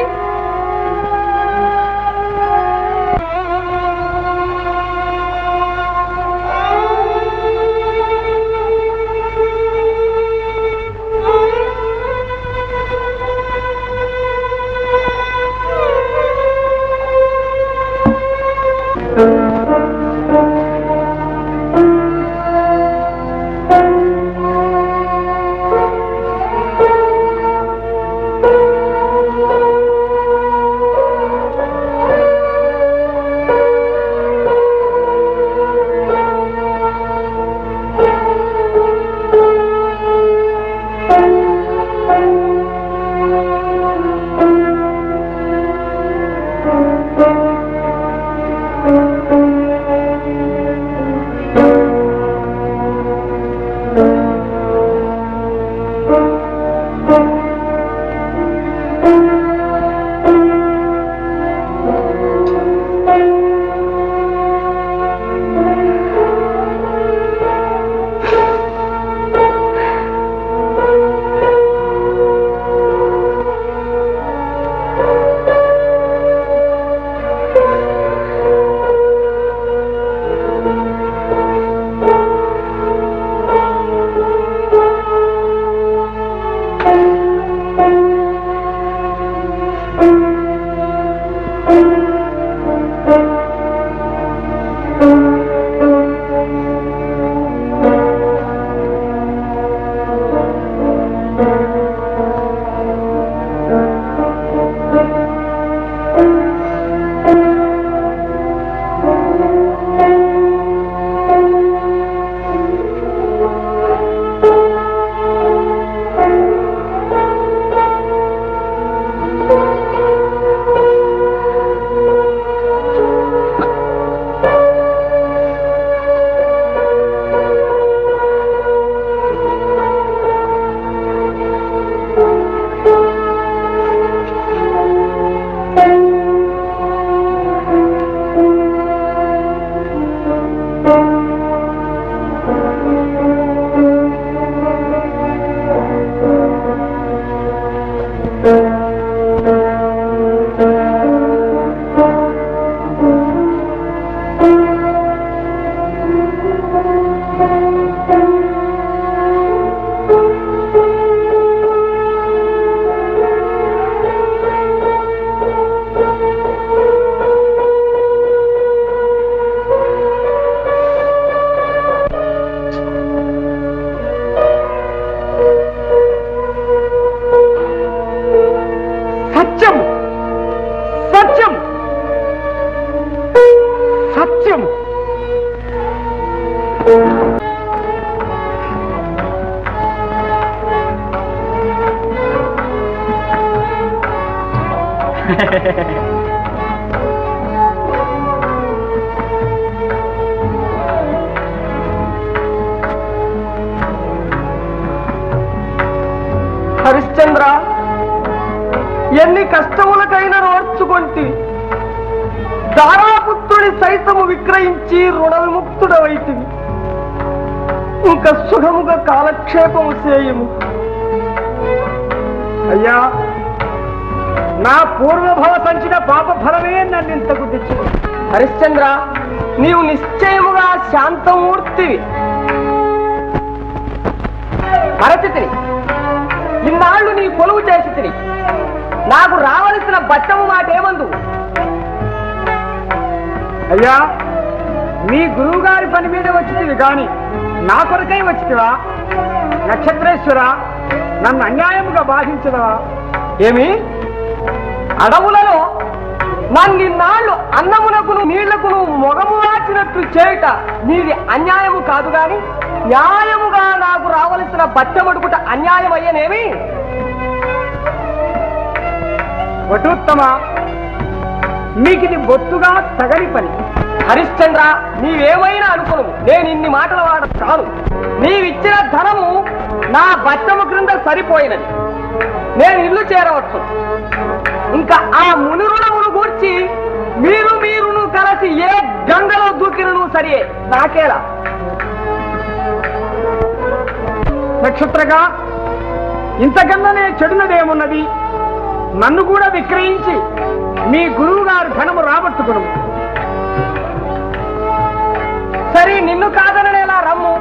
హరిశ్చంద్ర, ఎన్ని కష్టములకైనా ఓర్చుకొంటి, దారాపుత్రుడి సైతము విక్రయించి రుణ విముక్తుడవైతివి. ఇంకా సుఖముగా కాలక్షేపము చేయము. అయ్యా, నా పూర్వభవ సంచిన పాప ఫలమే నన్ను ఇంతకు తెచ్చు. హరిశ్చంద్ర, నీవు నిశ్చయముగా శాంతమూర్తివి. అరచితిని, ఇన్నాళ్ళు నీ కొలువు చేసి తిని నాకు రావలసిన బట్టము మాటేమందు? అయ్యా, మీ గురువు గారి పని మీద వచ్చితివి కాని నా కొరకై వచ్చితివా? నక్షత్రేశ్వర, నన్ను అన్యాయముగా బాధించదవా? ఏమి, అడవులలో నన్నిన్నాళ్ళు అన్నమునకును నీళ్లకును మొగము మార్చినట్లు చేయుట నీది అన్యాయము కాదు గాని న్యాయముగా నాకు రావలసిన బట్టమడుగుట అన్యాయం అయ్యేనేమి? వటుత్తమా, మీకు ఇది బొత్తుగా తగని పని. హరిశ్చంద్ర, నీవేమైనా అనుకును, నేను ఇన్ని మాటలు వాడ కాను. నీవిచ్చిన ధనము నా బట్టము క్రింద సరిపోయినది. నేను ఇల్లు చేరవచ్చు. ఇంకా ఆ మునురుణమును గూర్చి మీరు మీరును కలిసి ఏ గంగలో దూకినను సరే, నాకేలా? నక్షత్రగా, ఇంతకన్నానే చెడునదేమున్నది? నన్ను కూడా విక్రయించి మీ గురువు గారు ధనము రాబట్టుకును. సరే, నిన్ను కాదననేలా రమ్ము.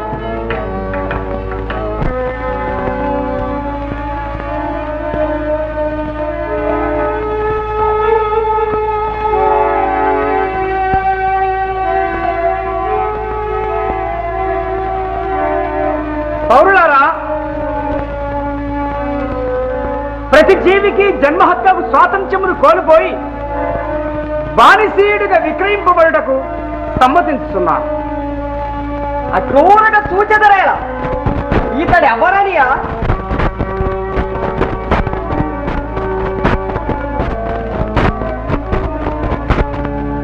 పౌరులారా, ప్రతి జీవికి జన్మహత్యకు స్వాతంత్ర్యమును కోల్పోయి బానిసీయుడిగా విక్రయింపబడుటకు సమ్మతించుతున్నాను. అక్రూరగా సూచదరేలా ఇతడు ఎవరనియా?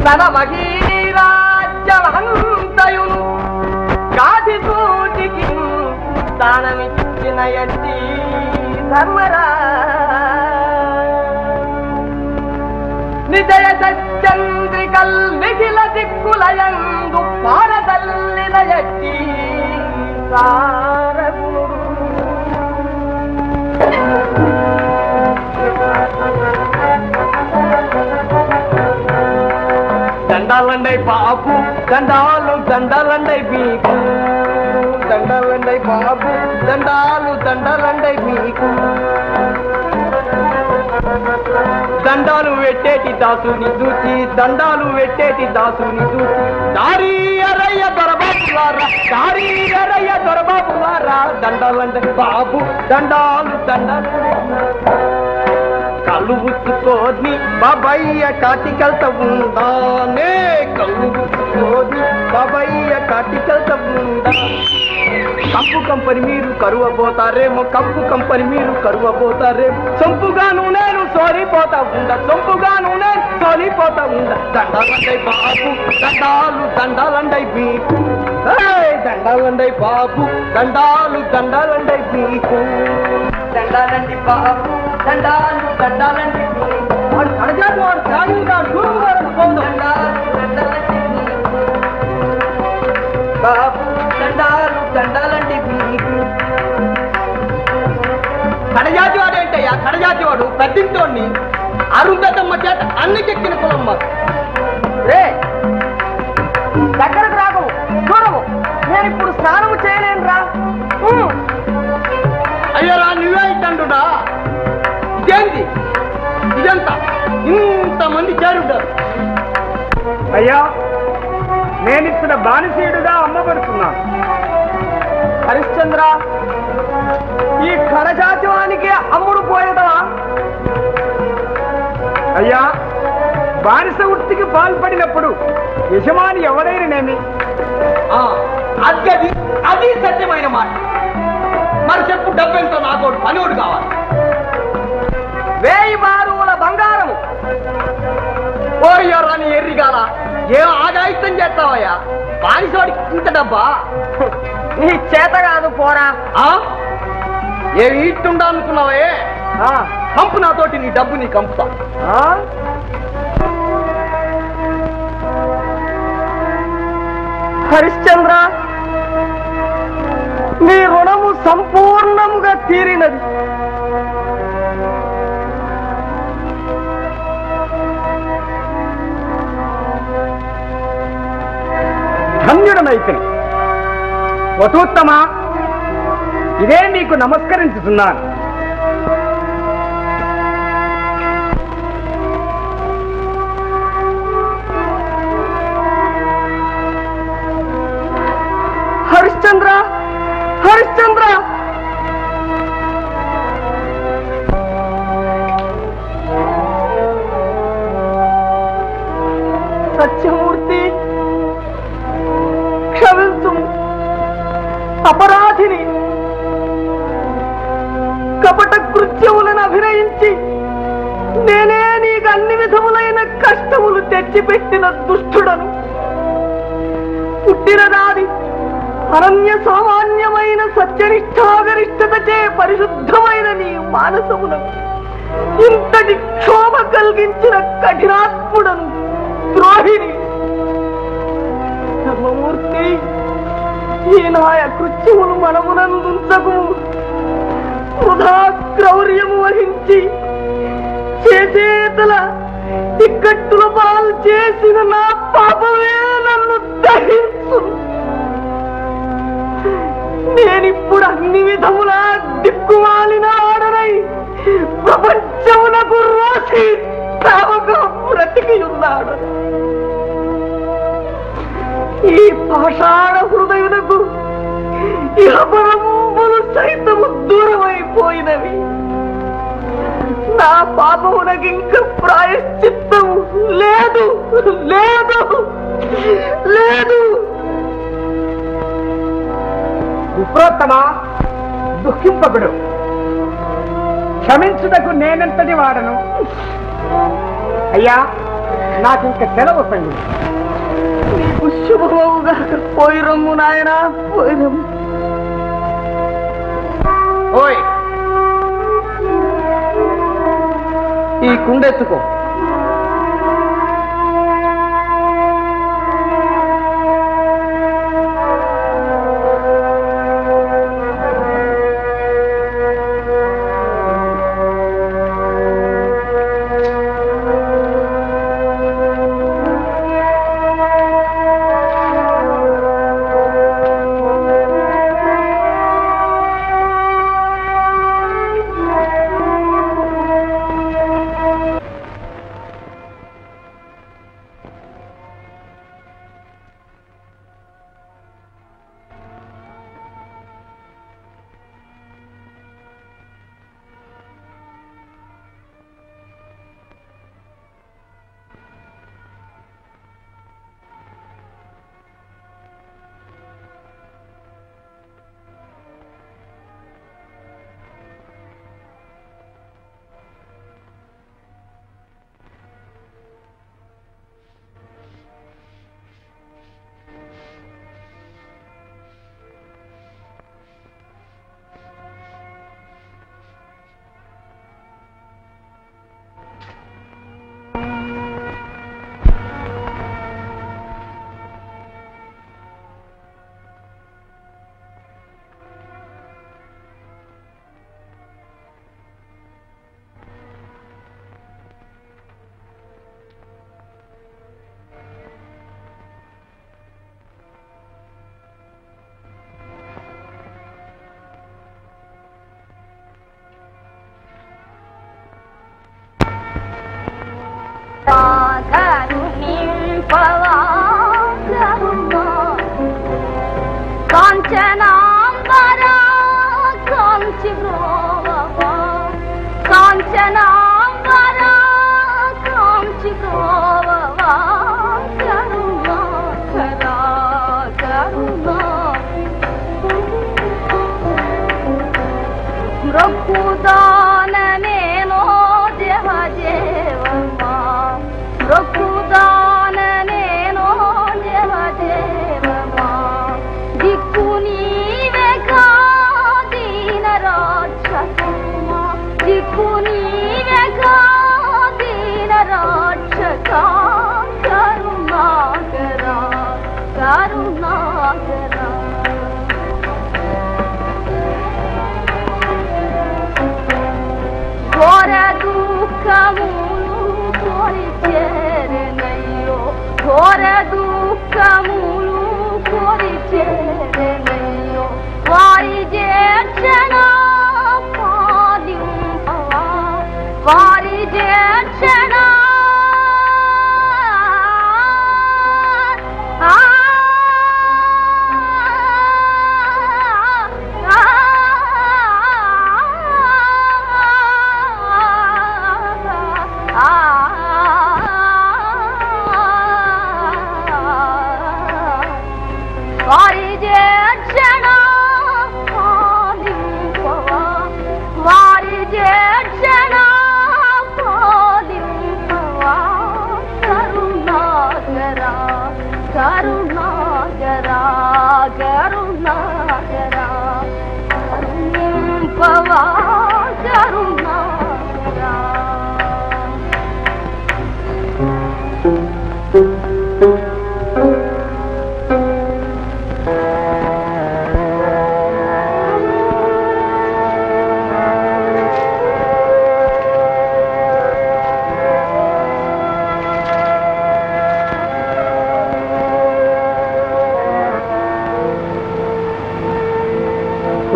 తన మహీరాజ్యమంతయును కాధితూటికి స్థానమిచ్చిన ఎంటి ధర్మరా, నిజయ సత్యంద్రికల్ మిగిల దిక్కులయందు పారదల్లిన ఎట్టి సారముడు. దండాలండై బాబు, దండాలు దండాలండై మీకు, దండాలండై బాబు, దండాలు దండాలండై మీకు. దండాలు పెట్టేటి దాసుని చూచి, దండాలు పెట్టేటి దాసుని చూచి, దారి అరయ్య దొరబాబులారా, దారి అరయ్య దొరబాబులారా, దండాలంటే బాబు, దండాలు దండాలు. కళ్ళు గుచ్చుకోని బాబయ్య కాటికల్త ఉందానే, కళ్ళు గుచ్చుకోని బాబయ్య కాటికల్త ఉందా. కంపు కంపని మీరు కరువబోతారేమో, కంపు కంపని మీరు కరువబోతారేమో, సొంపుగాను నేను సోలిపోతా ఉందా, సొంపుగాను నేను సోలిపోతా ఉందా. దండాలండై బాబు, దండాలు దండాలండై మీకు, దండాలండై బాబు, దండాలు దండాలండై మీకు. దండాలండి బాబు, దండాలు దండాలండి మీకు. వాడు అడగాడు, వాడు సాగిగా గురువు గారు పోదా. బాబు, దండాలు దండాలండి మీకు. కడజాతి వాడు ఏంటయ్యా? కడజాతి వాడు పెద్దింటోడిని అరుంధతమ్మ చేత అన్ని చెక్కిన కులమ్మ. రే, దగ్గరకు రాకు, చూడవు, నేను ఇప్పుడు స్నానము చేయలేను రా. అయ్యోరా, నువ్వే ఇట్టండుడా? ఇదేంటి ఇదంతా? ఇంతమంది చేరుంటారు. అయ్యా, నేనిచ్చిన బానిసీయుడుగా అమ్మబడుతున్నాను. హరిశ్చంద్ర, ఈ కరజాత్యానికి అమ్ముడు పోయేదా? అయ్యా, బానిస వృత్తికి పాల్పడినప్పుడు యజమాని ఎవరైననేమి, అది అది సత్యమైన మాట. మరి చెప్పు డబ్బెంతో నాకోడు పనివుడు కావాలి. వేయి బారుల బంగారము పోయో రాని ఎర్రిగాల ఏం ఆదాయితం చేస్తావయ్యా బానిసోడికి ఇంత డబ్బా? నీ చేత కాదు పోరా. ఏమి ఇట్టుండా అనుకున్నావే? కంపు నాతోటి నీ డబ్బు నీ కంపుతా. హరిశ్చంద్ర, నీ రుణము సంపూర్ణముగా తీరినది. ధన్యుడనైతే వటూత్తమా, ఇదే నీకు నమస్కరించుతున్నాను. హరిశ్చంద్ర, హరిశ్చంద్ర, సత్యమూర్తి క్షమించుము అపరాధిని. కపట కృత్యములను అభినయించి నేనే నీకు అన్ని విధములైన కష్టములు తెచ్చిపెట్టిన దుష్టుడను. పుట్టినదాది అనన్య సామాన్యమైన సత్యనిష్టాగరిష్టతచే పరిశుద్ధమైన నీ మానసమునకు ఇంతటి క్షోభ కలిగించిన కఠినాత్ముడను, ద్రోహిని. ధర్మమూర్తి, ఈ నాయ కృత్యములు మనమునందుంచకు. వృధా క్రౌర్యము వహించి చేసేతల ఇక్కట్టుల పాలు చేసిన నా పాపమే నన్ను దహించు. నేనిప్పుడు అన్ని విధముల దిక్కుమాలిన ఆడనై ప్రపంచమునకు రోసి తావగా బ్రతికి ఉన్నాడు. ఈ పాషాణ హృదయునకు ఇహపరంబులు సైతము దూరమైపోయినవి. నా పాపమునకింక ప్రాయశ్చిత్తము లేదు, లేదు, లేదు. విప్రోత్తమా, దుఃఖింపబడు. క్షమించుటకు నేనెంతటి వాడను? అయ్యా, నాకింక సెలవు పండి. నీకు శుభముగా. పోయి రమ్ము నాయనా, పోయి రమ్ము. ఓయ్, ఈ కుండెత్తుకో. Karuna, Karuna, Karuna.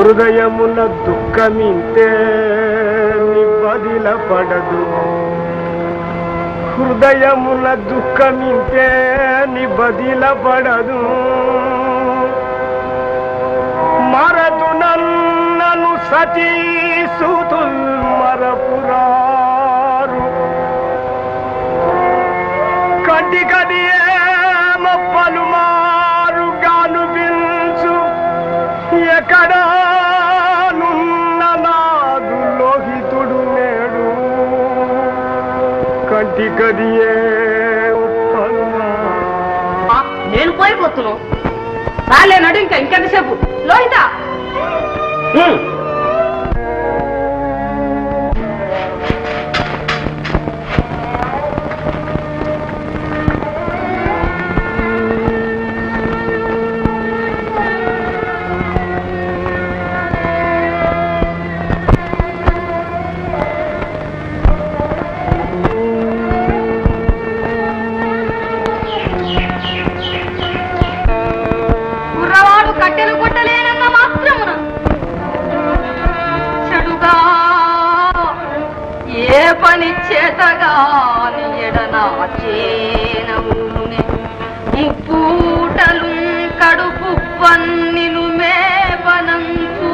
హృదయమున దుఃఖమింతే నిబదిల పడదు హృదయమున దుఃఖమింతే నిబదిల పడదు మరదు నన్నను సతీ సూతుల్ మరపురారు కంటి కదియే మప్పలుమారు గాను వించు ఎక్కడా నేను పోయిపోతున్నావు రాలేనాడు ఇంకా ఇంకెంతసేపు లోహిత పూటలు కడుపు పన్నిను మేపనంతు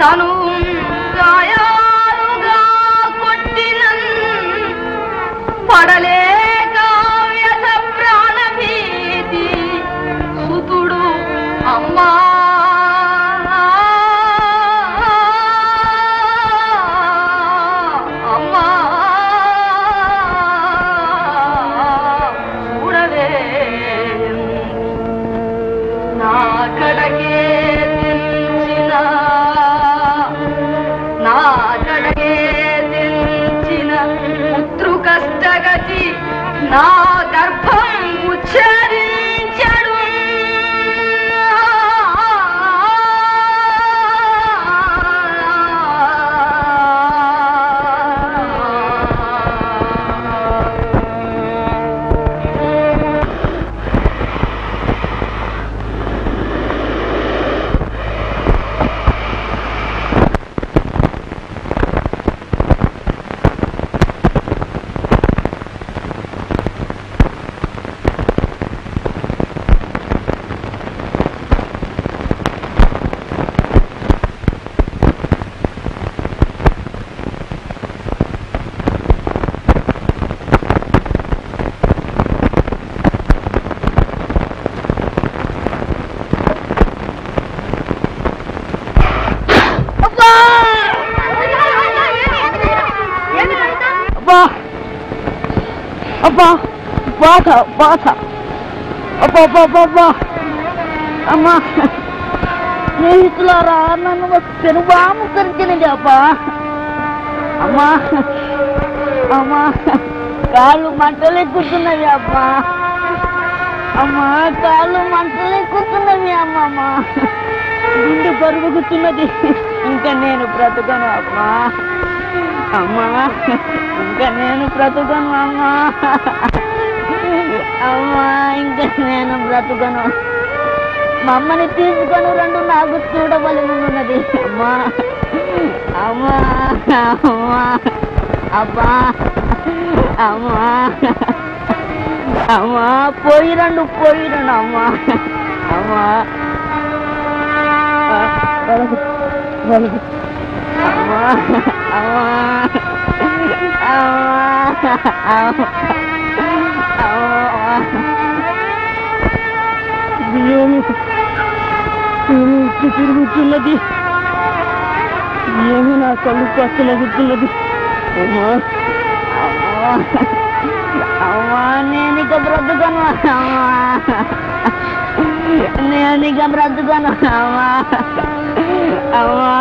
తను గాయాలుగా కొట్టిన పడలేక వ్యధ ప్రాణభీతి సుతుడు అమ్మా నా గర్భం ఉచ్చరించడు బాధ బాధ అబ్బా బాబా அம்மா ஸ்நேகிతులారా నన్ను పెనుబాము కరిచనండి అబ్బా అమ్మా అమ్మా కాళ్ళు మంటలెక్కుతున్నవి అబ్బా అమ్మా కాళ్ళు మంటలెక్కుతున్నవి అమ్మమ్మా గుండె పరుగుతున్నది ఇంకా నేను బ్రతకను అమ్మా అమ్మా ఇంకా నేను బ్రతకను అమ్మా అమ్మా ఇంకా నేను బ్రతకను మా అమ్మని తీసుకొని రెండు నాకు చూడవలనున్నది అమ్మా అమ్మా అమ్మా అబ్బా అమ్మా అమ్మా పోయి రండు పోయి రండు అమ్మా అమ్మా అమ్మా అమ్మా అమ్మా తిరుగుతున్నది ఏమి నా కళ్ళు పచ్చలగుతున్నది అమ్మా అమ్మా నేనిక బ్రతుకను అమ్మా నేనిక బ్రతుకను అమ్మా అమ్మా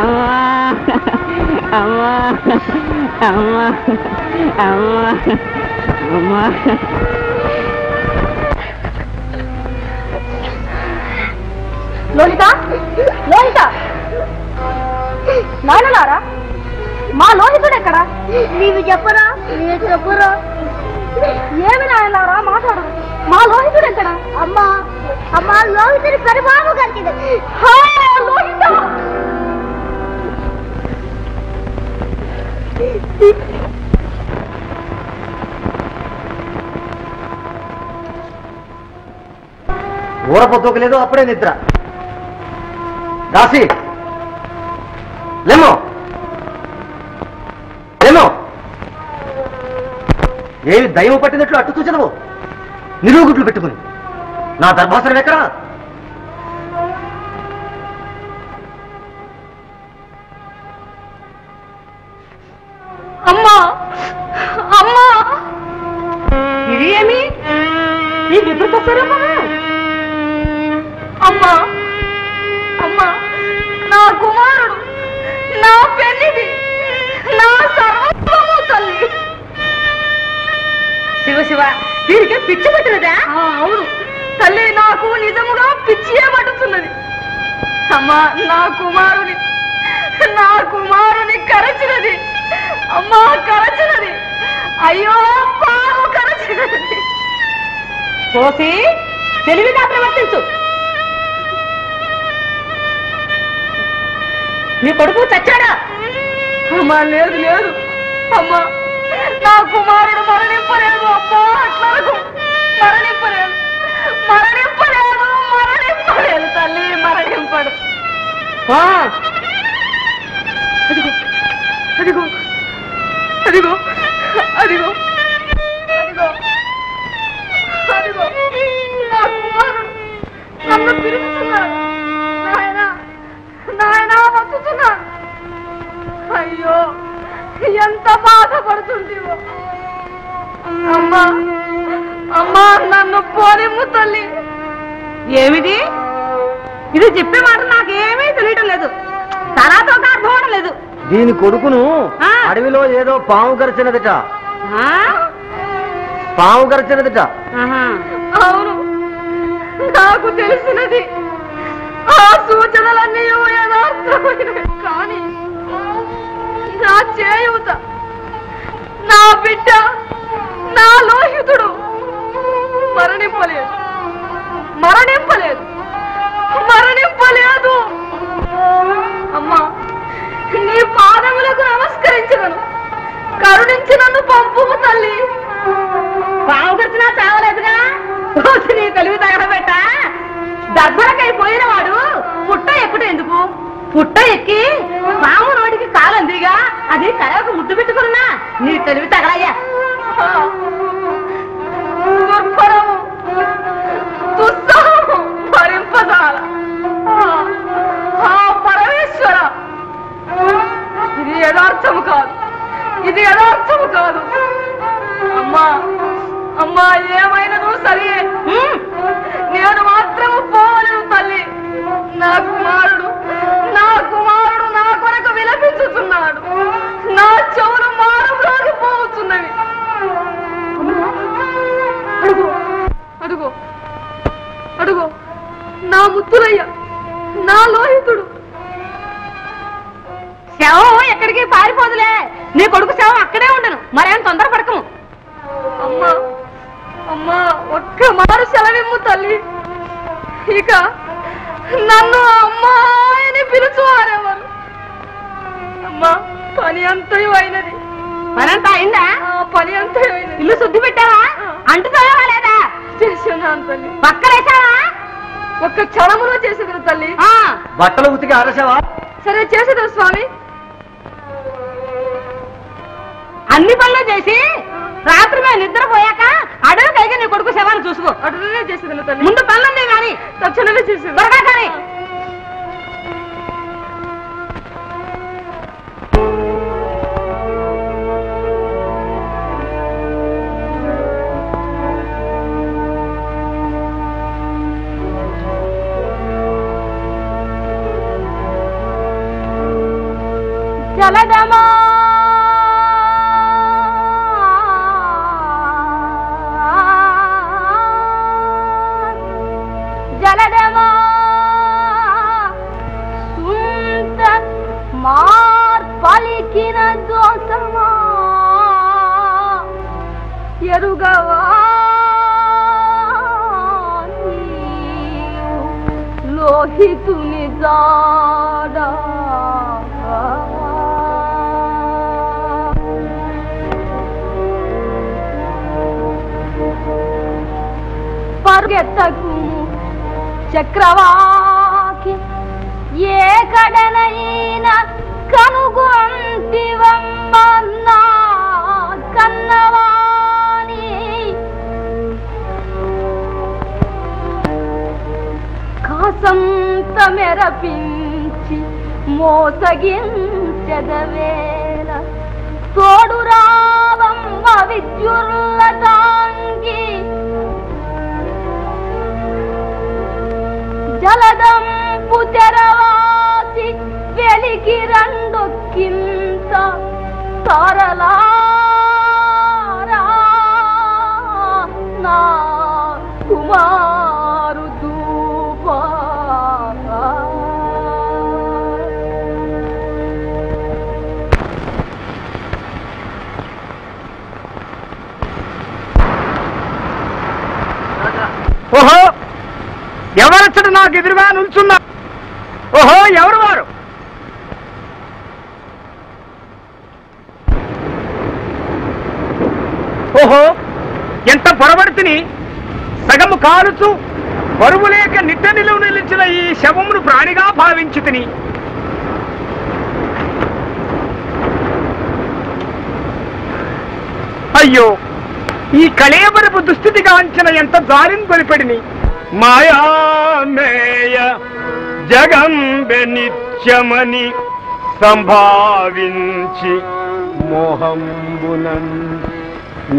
అమ్మా అమ్మా అమ్మా అమ్మా అమ్మా లోలిత లోలిత నాయనలారా మా లోహితుడు ఎక్కడా? నీవు చెప్పరా నీవు చెప్పురా ఏమి నాయనలారా మాట్లాడు. మా లోహితుడు ఎక్కడా? అమ్మా అమ్మా లోహితుడు పెరుబాబు గారికి ఊర పొద్దుకలేదు అప్పుడే నిద్ర. దాసి లేమో లేమో ఏమి దయ్యం పట్టినట్లు అట్టు చూచనవు నిలువుగుడ్లు పెట్టుకుని. నా దర్భాసనం ఎక్కడా? అమ్మా అమ్మా ఇది ఏమి అమ్మా నా కుమారుడు నా పెళ్ళిది నా సర్వము తల్లి. శివ శివ దీనికే పిచ్చి పట్టినదా? అవును తల్లి నాకు నిజముగా పిచ్చియే పట్టుతున్నది. అమ్మా నా కుమారుని నా కుమారుని కరచినది అమ్మా కరచినది అయ్యో పాము కరచినది. కోసి తెలివిగా ప్రవర్తించు. నీ కొడుకు చచ్చాడా? అమ్మా లేదు లేదు అమ్మా నా కుమారుడు మరణింపలేదు అమ్మా అట్లకు మరణింపలేదు మరణింపలేదు మరణింపలేదు తల్లి మరణింపడు. అదిగో అదిగో అదిగో అదిగో అదిగో అదిగో నా కుమారుడు నన్ను తిరుగుతున్నాడు. అయ్యో ఎంత బాధపడుతుండేవో అమ్మా అమ్మా నన్ను పోలిమ్ము తల్లి. ఏమిటి ఇది చెప్పే మాట నాకేమీ తెలియటం లేదు. తనతో అర్థమవడం లేదు. దీని కొడుకును అడవిలో ఏదో పాము గరిచినదిట పాము గరిచినదిట. అవును నాకు తెలిసినది ఆ సూచనలన్నీ యథార్థమైనవి. కానీ నా చేయూత నా బిడ్డ నా లోహితుడు మరణింపలేదు మరణింపలేదు మరణింపలేదు. అమ్మా నీ పాదములకు నమస్కరించినను కరుణించినను పంపుము తల్లి. బాగుపడుతున్నా చావలేదుగా నీ తెలివి తగలబెట్ట. దర్భరకైపోయిన వాడు పుట్ట ఎక్కుట ఎందుకు? పుట్ట ఎక్కి పాము నోటికి కాలందిగా అది కలవకు ముద్దు పెట్టుకున్నా నీ తెలివి తగలయ్యా. పరమేశ్వర ఇది యథార్థము కాదు ఇది యథార్థము కాదు. అమ్మా అమ్మా ఏమైనదో సరే నేను నా ముత్తులయ్య నా లోహితుడు. శవం ఎక్కడికి పారిపోదులే, నీ కొడుకు శవం అక్కడే ఉండను, మరేం తొందర పడకము. అమ్మా అమ్మా ఒక్క మారు సెలవిమ్ము తల్లి, ఇక నన్ను అమ్మా అని పిలుచు ఆరేవారు. అమ్మా పని అంతయు అయినది. మనంత అయిందా? పని అంతయు అయినది. ఇల్లు శుద్ధి పెట్టావా? అంటుతావా లేదా? చేస్తున్నాను తల్లి. పక్కలేసావా? ఒక్క క్షణములో చేసేది తల్లి. బట్టలు ఉతికి ఆరేసావా? సరే చేసేదా స్వామి. అన్ని పనులు చేసి రాత్రి మేము నిద్రపోయాక అడవి కైగా నీ కొడుకు శవాన్ని చూసుకో. అడవినే చేసేది తల్లి. ముందు పనులన్నీ కానీ తక్షణమే చేసేది. త్వరగా కానీ. చక్రవాకి ఏ కడనైనా కనుగొంటివమ్మన్నా కన్నవాణి కాసంత మెరపించి మోసగించదవేళ తోడురావమ్మ విద్యుల్లతాంగి జలదంపు తెరవాసి వెలికి రెండొక్కింత తరలారా నా కుమారు దూపా ఓహో ఎవరచ్చడు నాకు ఎదురుగా నుంచున్నా? ఓహో ఎవరు వారు? ఓహో ఎంత పొరబడితిని, సగము కాలుచు బరువు లేక నిట్ట నిలువు నిలిచిన ఈ శవమును ప్రాణిగా భావించి తిని అయ్యో ఈ కళేబరపు దుస్థితిగా అంచిన ఎంత జారిని బలిపడిని. మాయామేయ జగంబె నిత్యమని సంభావించి మోహంబునన్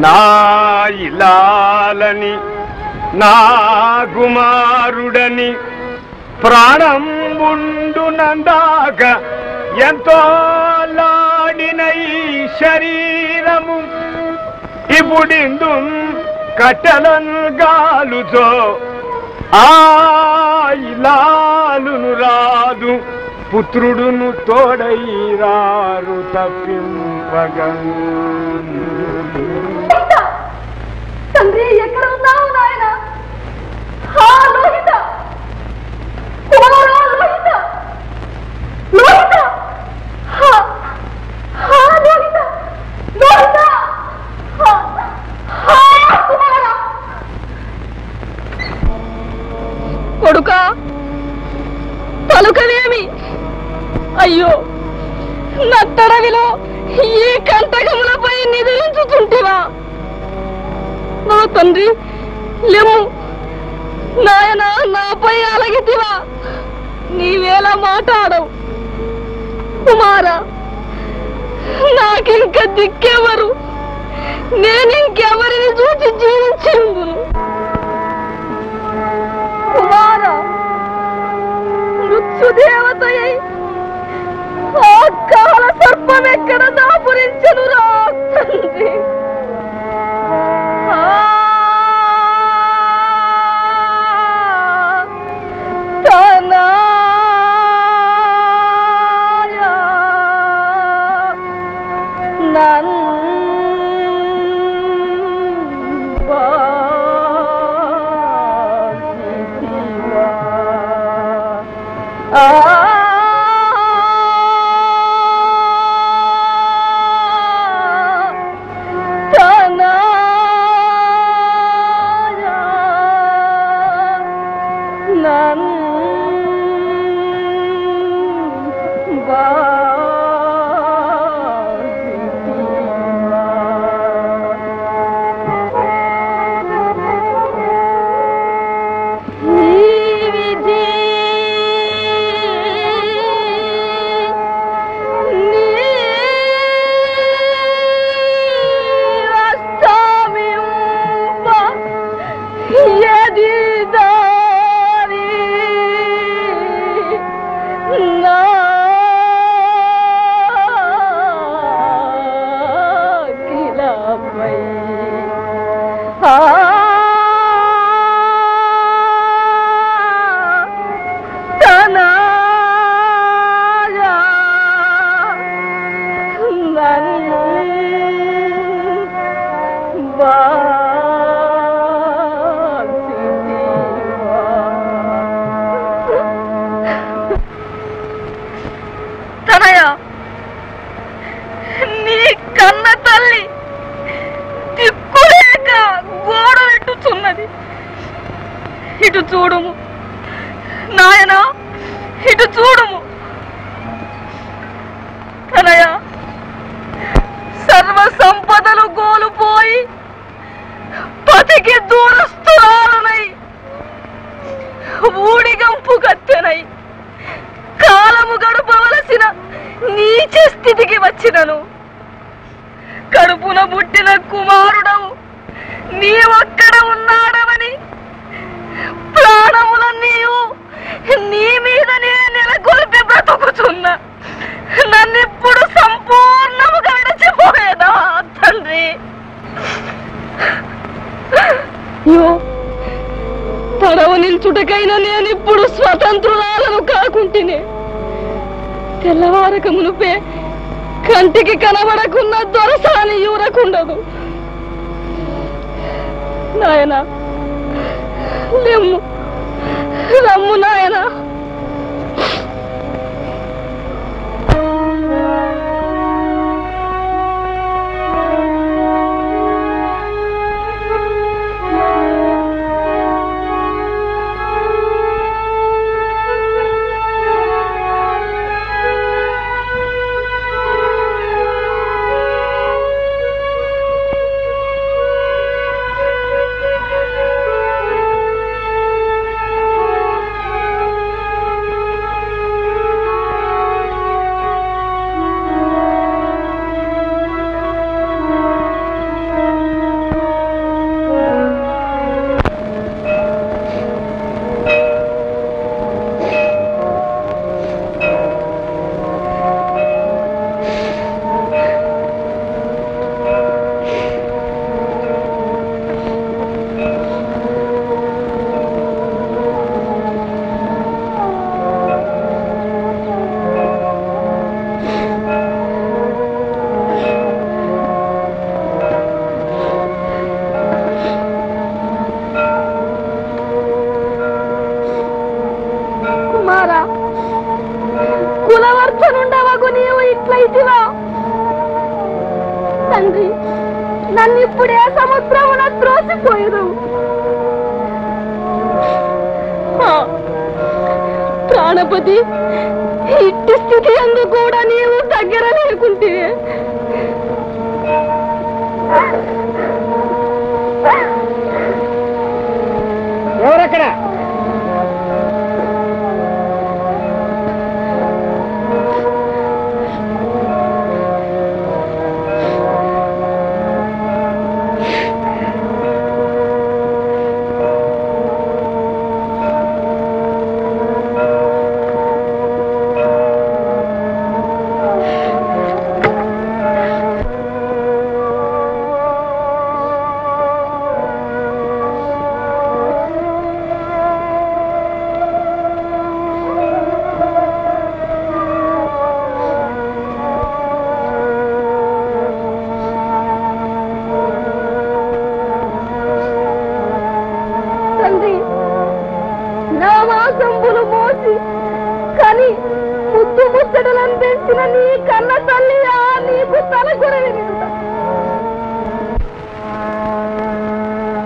నాయిలాలని నా కుమారుడని ప్రాణంబుండునందాక ఎంతో లాడిన ఈ శరీరము ఇబుడిందు కట్టలన్ గాలుతో ఆయిలాలును రాదు పుత్రుడును తోడైరారు తప్పింపగం. తండ్రి ఎక్కడ ఉన్నావు నాయన? లోహిత లోహిత లోహిత లోహిత లోహిత కొడుక పలుకవేమి? అయ్యో నత్తడవిలో ఈ కంటకములపై నిదిలించుతుంటివా నా తండ్రి? లెమ్ము నాయన నాపై అలగితివా? నీవేలా మాట్లాడవు కుమారా? నాకింక దిక్కెవరు? నేనింకెవరిని చూచి జీవించిందును కుమార? మృత్యుదేవత ఆ కాల సర్పం ఎక్కడ దాపురించను రా తండ్రి. మరి ముద్దు ముచ్చడలను పెంచిన నీ కన్న తల్లియా నీకు తలగొరవి నింద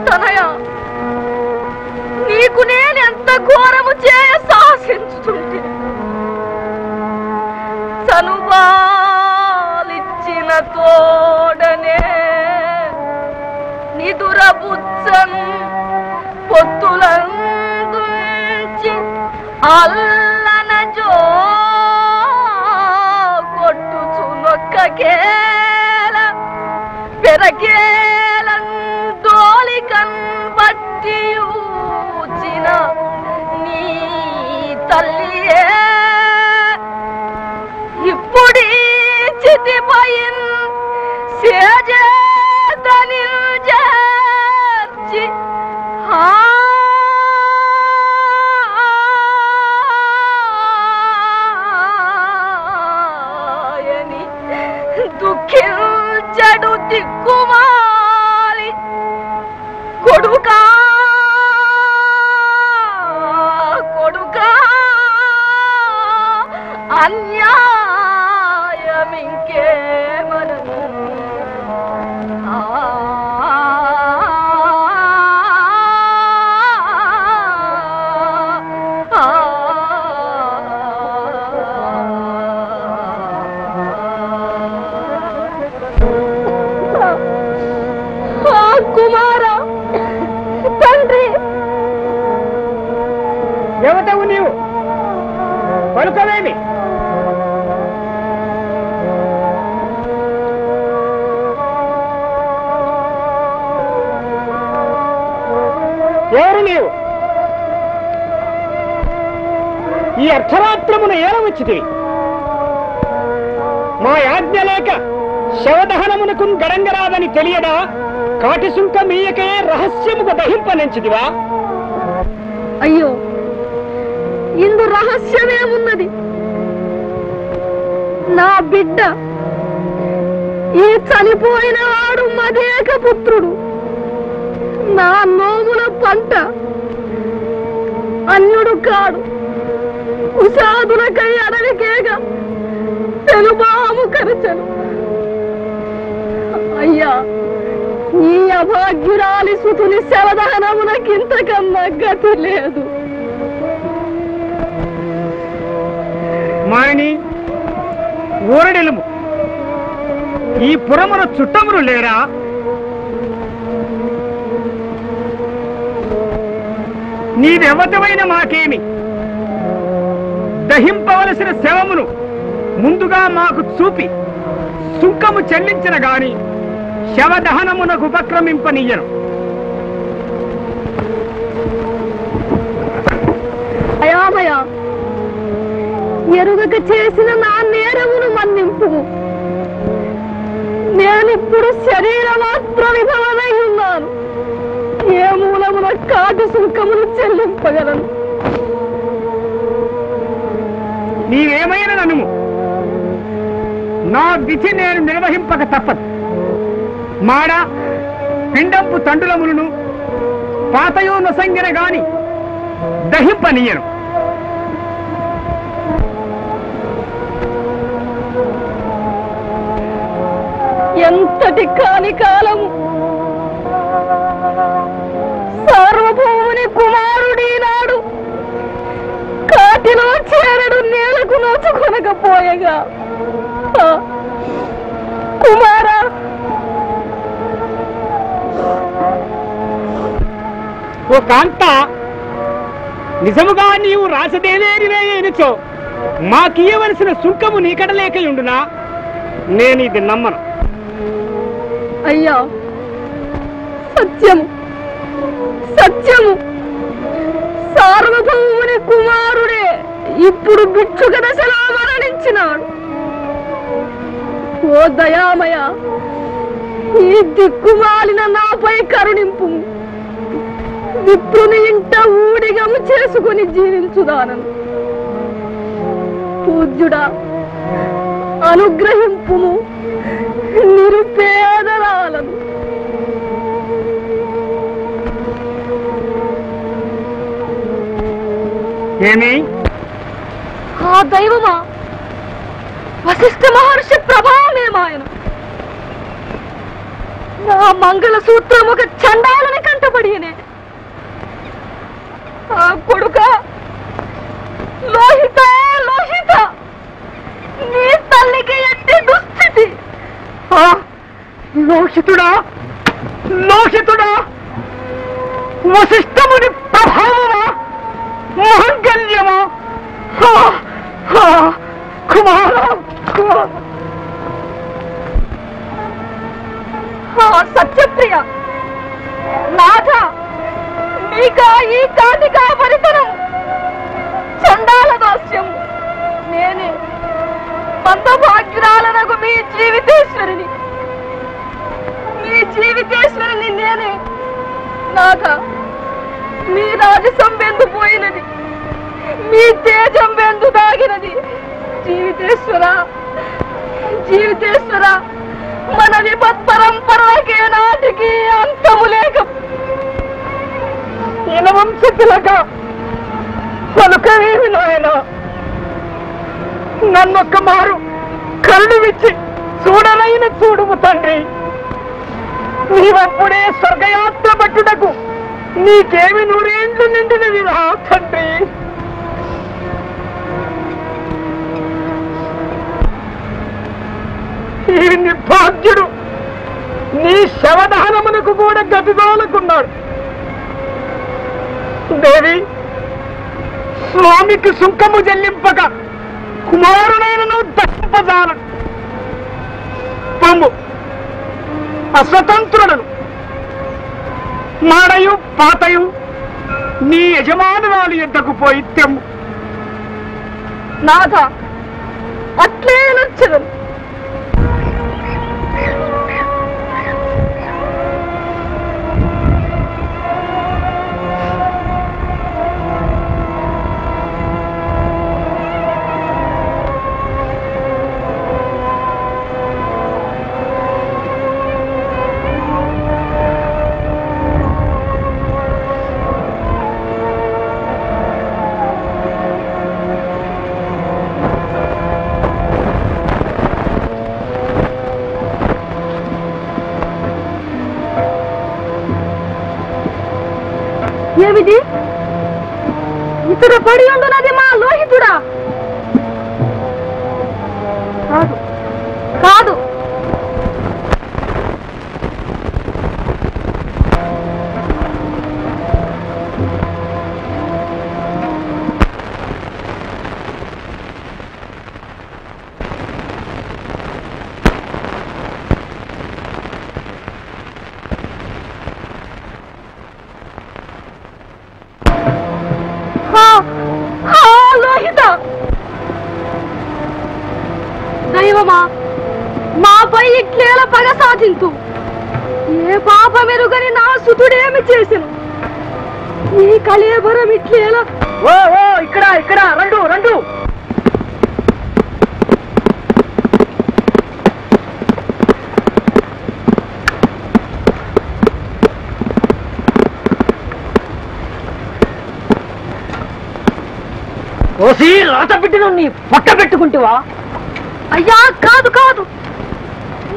తనయ నీకు నేను ఎంత ఘోరము చేయ సాహసించుతుంటే తనుబాలిచ్చిన తోడనే నిదురబుచ్చను పొత్తులందుంచి అల్లన జో కొట్టుచునొక్కకేల పెరకేలందోలికన్ బట్టి ఊచిన నీ తల్లియే ఇప్పుడీ చితిపైన్ సేజేత నిల్జేర్చి ఆయని దుఃఖించడు దిక్కుమాలి కొడుకా కొడుకా అన్యాయమింకే మనము పలుకవేమి ఎవరు నీవు ఈ అర్ధరాత్రమును ఏలవచ్చితివి మా ఆజ్ఞ లేక శవదహనమునకు గడంగరాదని తెలియదా కాటి సుంక మీయకే రహస్యముకు దహింపనించితివా? అయ్యో ఇందు రహస్యమేమున్నది? నా బిడ్డ ఈ చనిపోయిన వాడు మదేక పుత్రుడు, నా నోముల పంట, అన్యుడు కాడు, ఉషాదులకై అడవికేగ తెలుబాము కరిచను. అయ్యా, ఈ అభాగ్యురాలి సుతుని శవదహనమునకింతకన్నా గతి లేదు. మాయని ఊరడెలుము, ఈ పురమున చుట్టములు లేరా? నీవెవతమైన మాకేమి? దహింపవలసిన శవమును ముందుగా మాకు చూపి సుంకము చెల్లించిన గాని శవదహనమునకు ఉపక్రమింపనీయను. అయామయా, ఎరుగక చేసిన నా నేరమును మన్నింపు. నేనిప్పుడు శరీర మాత్ర విధవనై ఉన్నాను, ఏ మూలమున కాటి సుంకమును చెల్లింపగలను? నీవేమైనా ననుము, నా విధి నేను నిర్వహింపక తప్పదు. మాడ పిండంపు తండులములను పాతయో నొసంగిన గాని దహింపనీయను. ఎంతటి కాని కాలము సార్వభౌముని కుమారుడి నాడు కాటిలో చేరడు నేలకు నోచుకొనకపోయగా కుమార ఓ కాంత, నిజముగా నీవు రాసదేలేరివే ఎనుచో మాకియవలసిన సుంకము నీకడలేకయుండునా? నేను ఇది నమ్మను. అయ్యా, సత్యము సత్యము సార్వభౌముని కుమారుడే ఇప్పుడు బిచ్చుక దశలో మరణించినాడు. ఓ దయామయ, ఈ దిక్కుమాలిన నాపై కరుణింపు. విప్రుని ఇంట ఊడిగము చేసుకుని జీవించుదానను. పూజ్యుడా, అనుగ్రహింపుము నిరుపేదరాలను. ఏమి ఆ దైవమా వశిష్ఠ మహర్షి ప్రభావమేమాయను. నా మంగళసూత్రం ఒక చండాలని కంటపడియనే. ఆ కొడుక లోహిత లోహిత నీ తల్లికి ఎట్టి దుస్థితి. లోహితుడా లోహితుడా వశిష్ఠముని ప్రభావమా మహంగల్యమా. కుమార సత్యప్రియ నాథ నీకా ఈ కాదిగా పరితరం చండాల దాస్యం నేనే బంధభాగ్యురాలనకు మీ జీవితేశ్వరిని మీ జీవితేశ్వరిని నేనే నాథ. మీ రాజసం వెందు పోయినది మీ తేజం వెందు దాగినది జీవితేశ్వర జీవితేశ్వర మన విపత్ పరంపరకే నాటికి అంతము లేక ఇనవంశ తిలక పలుకవేమి నాయన. నన్నొక్క మారు కళ్ళు విచ్చి చూడనైన చూడుము తండ్రి. నీవప్పుడే స్వర్గయాత్ర పట్టుటకు నీకేమి నూరేండ్లు నిండినవి నా తండ్రి. ఈ నిర్భాగ్యుడు నీ శవదహనమునకు కూడా గతిదోలకున్నాడు. దేవి స్వామికి సుంకము చెల్లింపక కుమారుడైనను దక్షింపజాలను. పొమ్ము అస్వతంత్రుడను మాడయు పాతయు నీ యజమానురాలు ఎంతకు పోయి తెమ్ము. నాగా అట్లే నచ్చదు. ఏమిది ఇతడు పడి ఉండున్నది మా లోహితుడా? కాదు కాదు మాపై ఇట్లేల పగ సాధింతు. ఏ పాపమెరుగని నా సుతుడేమి చేసెను? నీ కళేబరం ఇట్లేల ఓ ఓ ఇక్కడ ఇక్కడ రండు రండు. ఓసి రాత బిడ్డను నీ పక్క పెట్టుకుంటివా? అయ్యా కాదు కాదు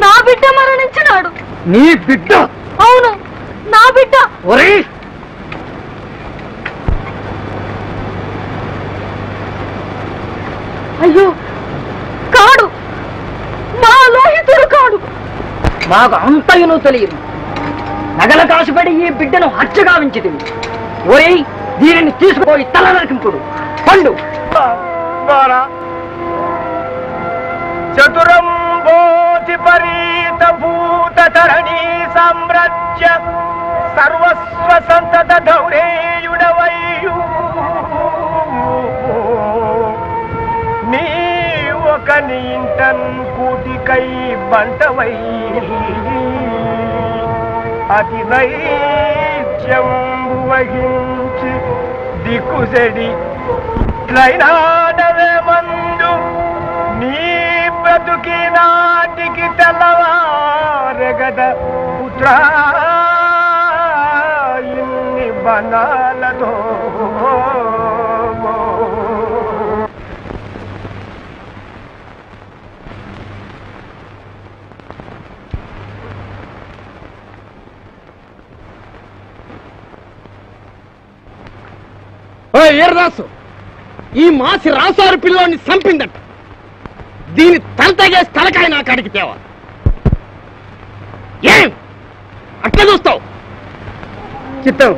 నా బిడ్డ మరణించినాడు. నీ బిడ్డ? అవును నా బిడ్డ. ఒరే అయ్యో కాడు మా లోహితుడు కాడు. మాకు అంతయును తెలియదు. నగల కాసుపడి ఈ బిడ్డను హత్య గావించింది. ఒరే దీనిని తీసుకుపోయి తల నరికింపుడు. పండు చతురం బోధి పరీత భూత ధరణీ సామ్రాజ్య సర్వస్వ సంతత ధౌరేయుడవయ్యు నీ ఒక నీంటన్ కూటికై బంటవై అతి నైత్యం వహించి దిక్కుజడి త్రైనాడవే మందు నీ బ్రతుకి నాటికి తెల్లవారగద పుత్ర ఇన్ని బనాలతో రాసు ఈ మాసి రాసారు పిల్లోని సంపిందట దీని తలతగే తలకాయ నా కాడికి తేవా ఏం అట్లా చూస్తావు చిత్తం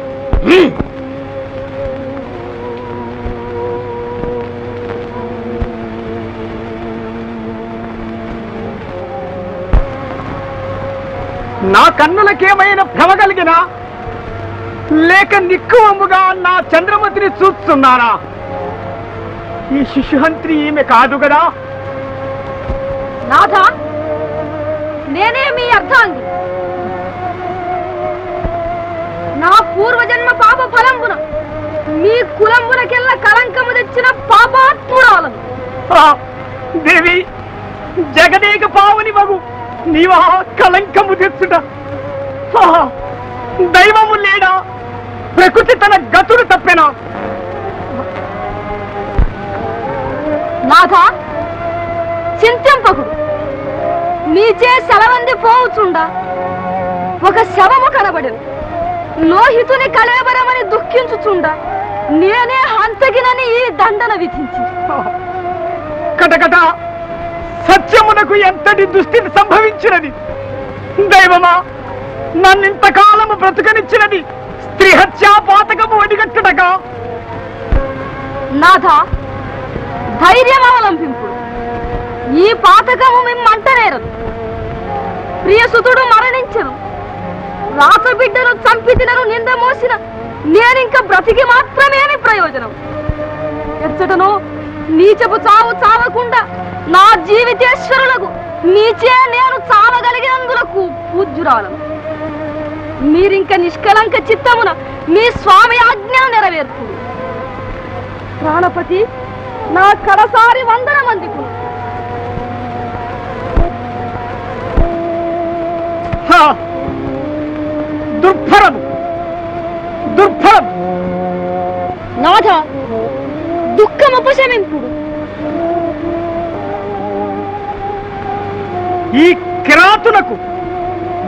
నా కన్నులకేమైనా భ్రమ కలిగినా లేక నిక్కువముగా నా చంద్రమతిని చూస్తున్నానా ఈ శిశుహంత్రి ఈమె కాదు కదా నాథ నేనే మీ అర్థాంగి నా పూర్వజన్మ పాప ఫలంబున మీ కులంబునకెల్లా కలంకము తెచ్చిన పాపాత్మురాలను దేవి జగదేక పావుని మగు నీవా కలంకము తెచ్చుట దైవము లేడా ప్రకృతి తన గతుడు తప్పెనా నాథ చింతింపకుడు నీచే సెలవంది పోవుచుండా ఒక శవము కనబడను లోహితుని కళేబరమని దుఃఖించుచుండా నేనే హంతగినని ఈ దండన విధించి కటకట సత్యమునకు ఎంతటి దుస్థితి సంభవించినది దైవమా నన్నింతకాలము బ్రతుకనిచ్చినది స్త్రీ హత్యా పాతకము వడిగట్టుటగా నాథ ధైర్యం అవలంబింపుడు ఈ పాతకము మిమ్మంటనేరదు ప్రియసుతుడు మరణించను రాసబిడ్డను చంపితినను నింద మోసిన నేనింక బ్రతికి మాత్రమేమి ప్రయోజనం ఎచ్చటను నీచపు చావు చావకుండా నా జీవితేశ్వరులకు నీచే నేను చావగలిగినందులకు పూజ్యురాలను మీరింక నిష్కలంక చిత్తమున మీ స్వామి ఆజ్ఞను నెరవేర్చు ప్రాణపతి నా కడసారి వందన మందికు దుర్భరం దుర్భరం నాథ దుఃఖం ఉపశమింపుడు ఈ కిరాతునకు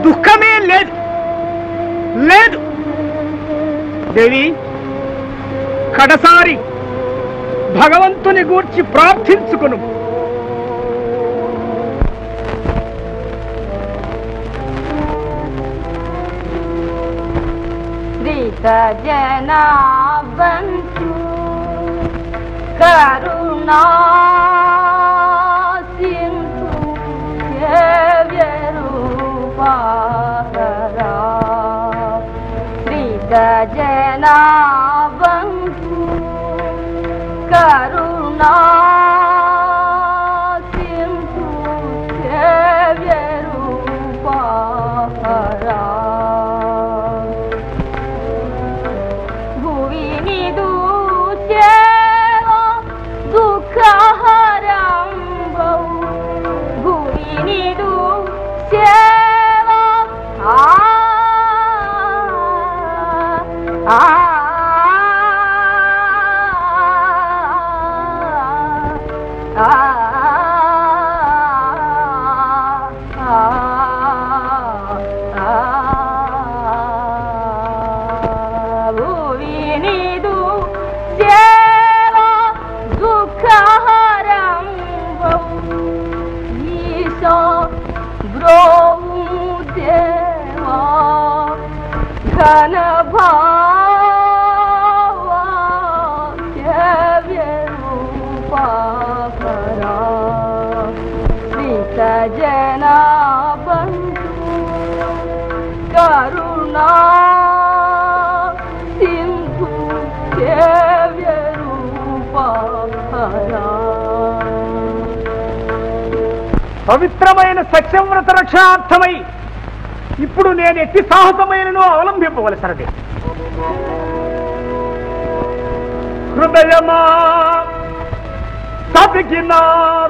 దుఃఖమే లేదు లేదు దేవి కడసారి భగవంతుని గూర్చి ప్రార్థించుకును జనాబంతు కరుణా జనాబంతు కరుణా సింధు సేవ్య రూపారా భువిని దూచేవ దుఃఖహరం భౌ భువిని దూచేవ ఆ ఆ పవిత్రమైన సత్యవ్రత రక్షణార్థమై ఇప్పుడు నేను ఎట్టి సాహసమైనను అవలంబింపవలసినది హృదయమా తపికిన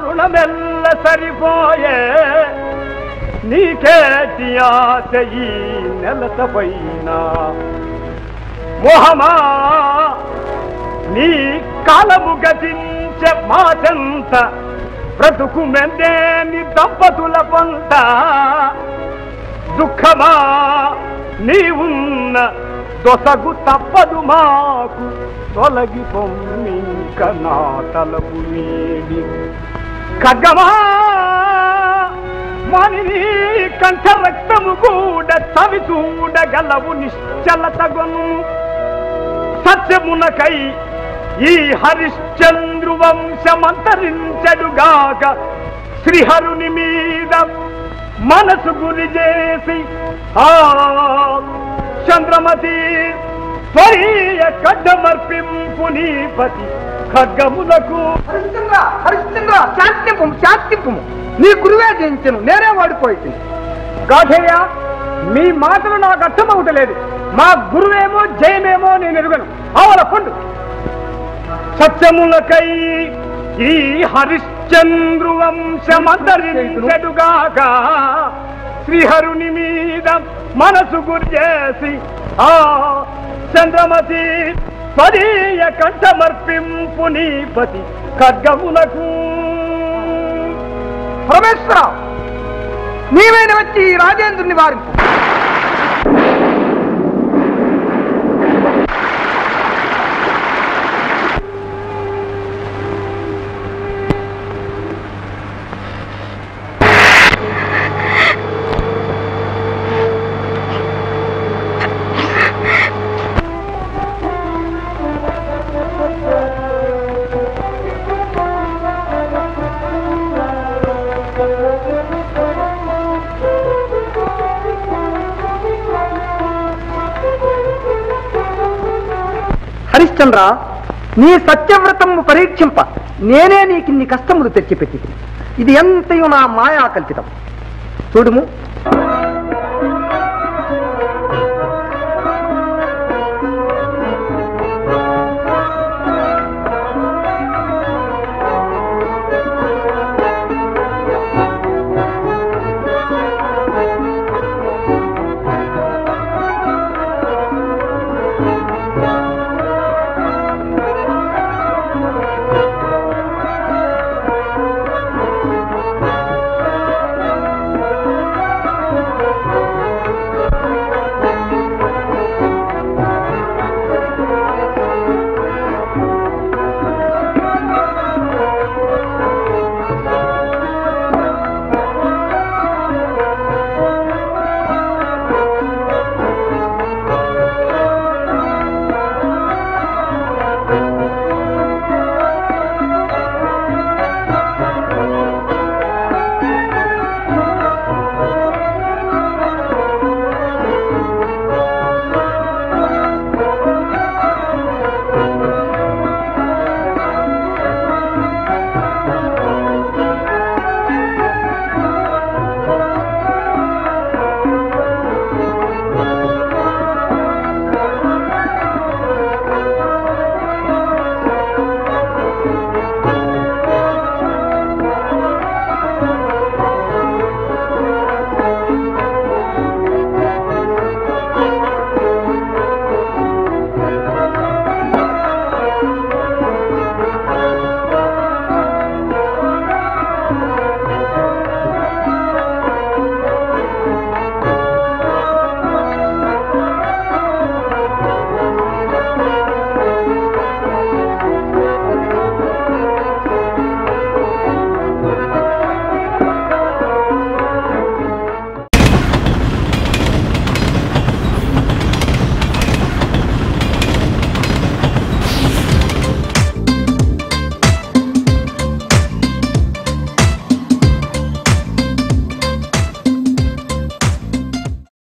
రుణమెల్ల సరిపోయే నీకేటి ఆశ ఈ నెలతపోయినా మోహమా నీ కాలము గతించే మాటంత బ్రతుకు మెందేని దంపతుల పొంత దుఃఖమా నీవున్న దొసగు తప్పదు మాకు తొలగి పొమ్మి కనా తలపు నీడి ఖడ్గమా మాని కంఠ రక్తము కూడ తవి చూడగలవు నిశ్చలతగొను సత్యమునకై ఈ హరిశ్చంద్రు వంశమంతరించెడుగాక శ్రీహరుని మీద మనసు గురి చేసి ఆ చంద్రమతి త్వరీయ కడ్డమర్పింపునీపతి ఖడ్గములకు హరిశ్చంద్ర హరిశ్చంద్ర శాంతింపు శాంతింపు నీ గురువే జయించను నేనే వాడిపోయింది గాధేయ మీ మాటలు నాకు అర్థమవుటలేదు మా గురువేమో జయమేమో నేను ఎరుగను ఆవల పండు సత్యములకై ఈ హరిశ్చంద్రు వంశమంతరించెడుగాక శ్రీహరుని మీద మనసు గురి చేసి ఆ చంద్రమతి పరీయ కంఠమర్పింపు నీపతి ఖడ్గములకు పరమేశ్వరరావు నీవైన వచ్చి రాజేంద్రుని వారింపు హరిశ్చంద్ర నీ సత్యవ్రతము పరీక్షింప నేనే నీకిన్ని కష్టములు తెచ్చిపెట్టి ఇది ఎంతయు నా మాయా కల్పితం చూడుము.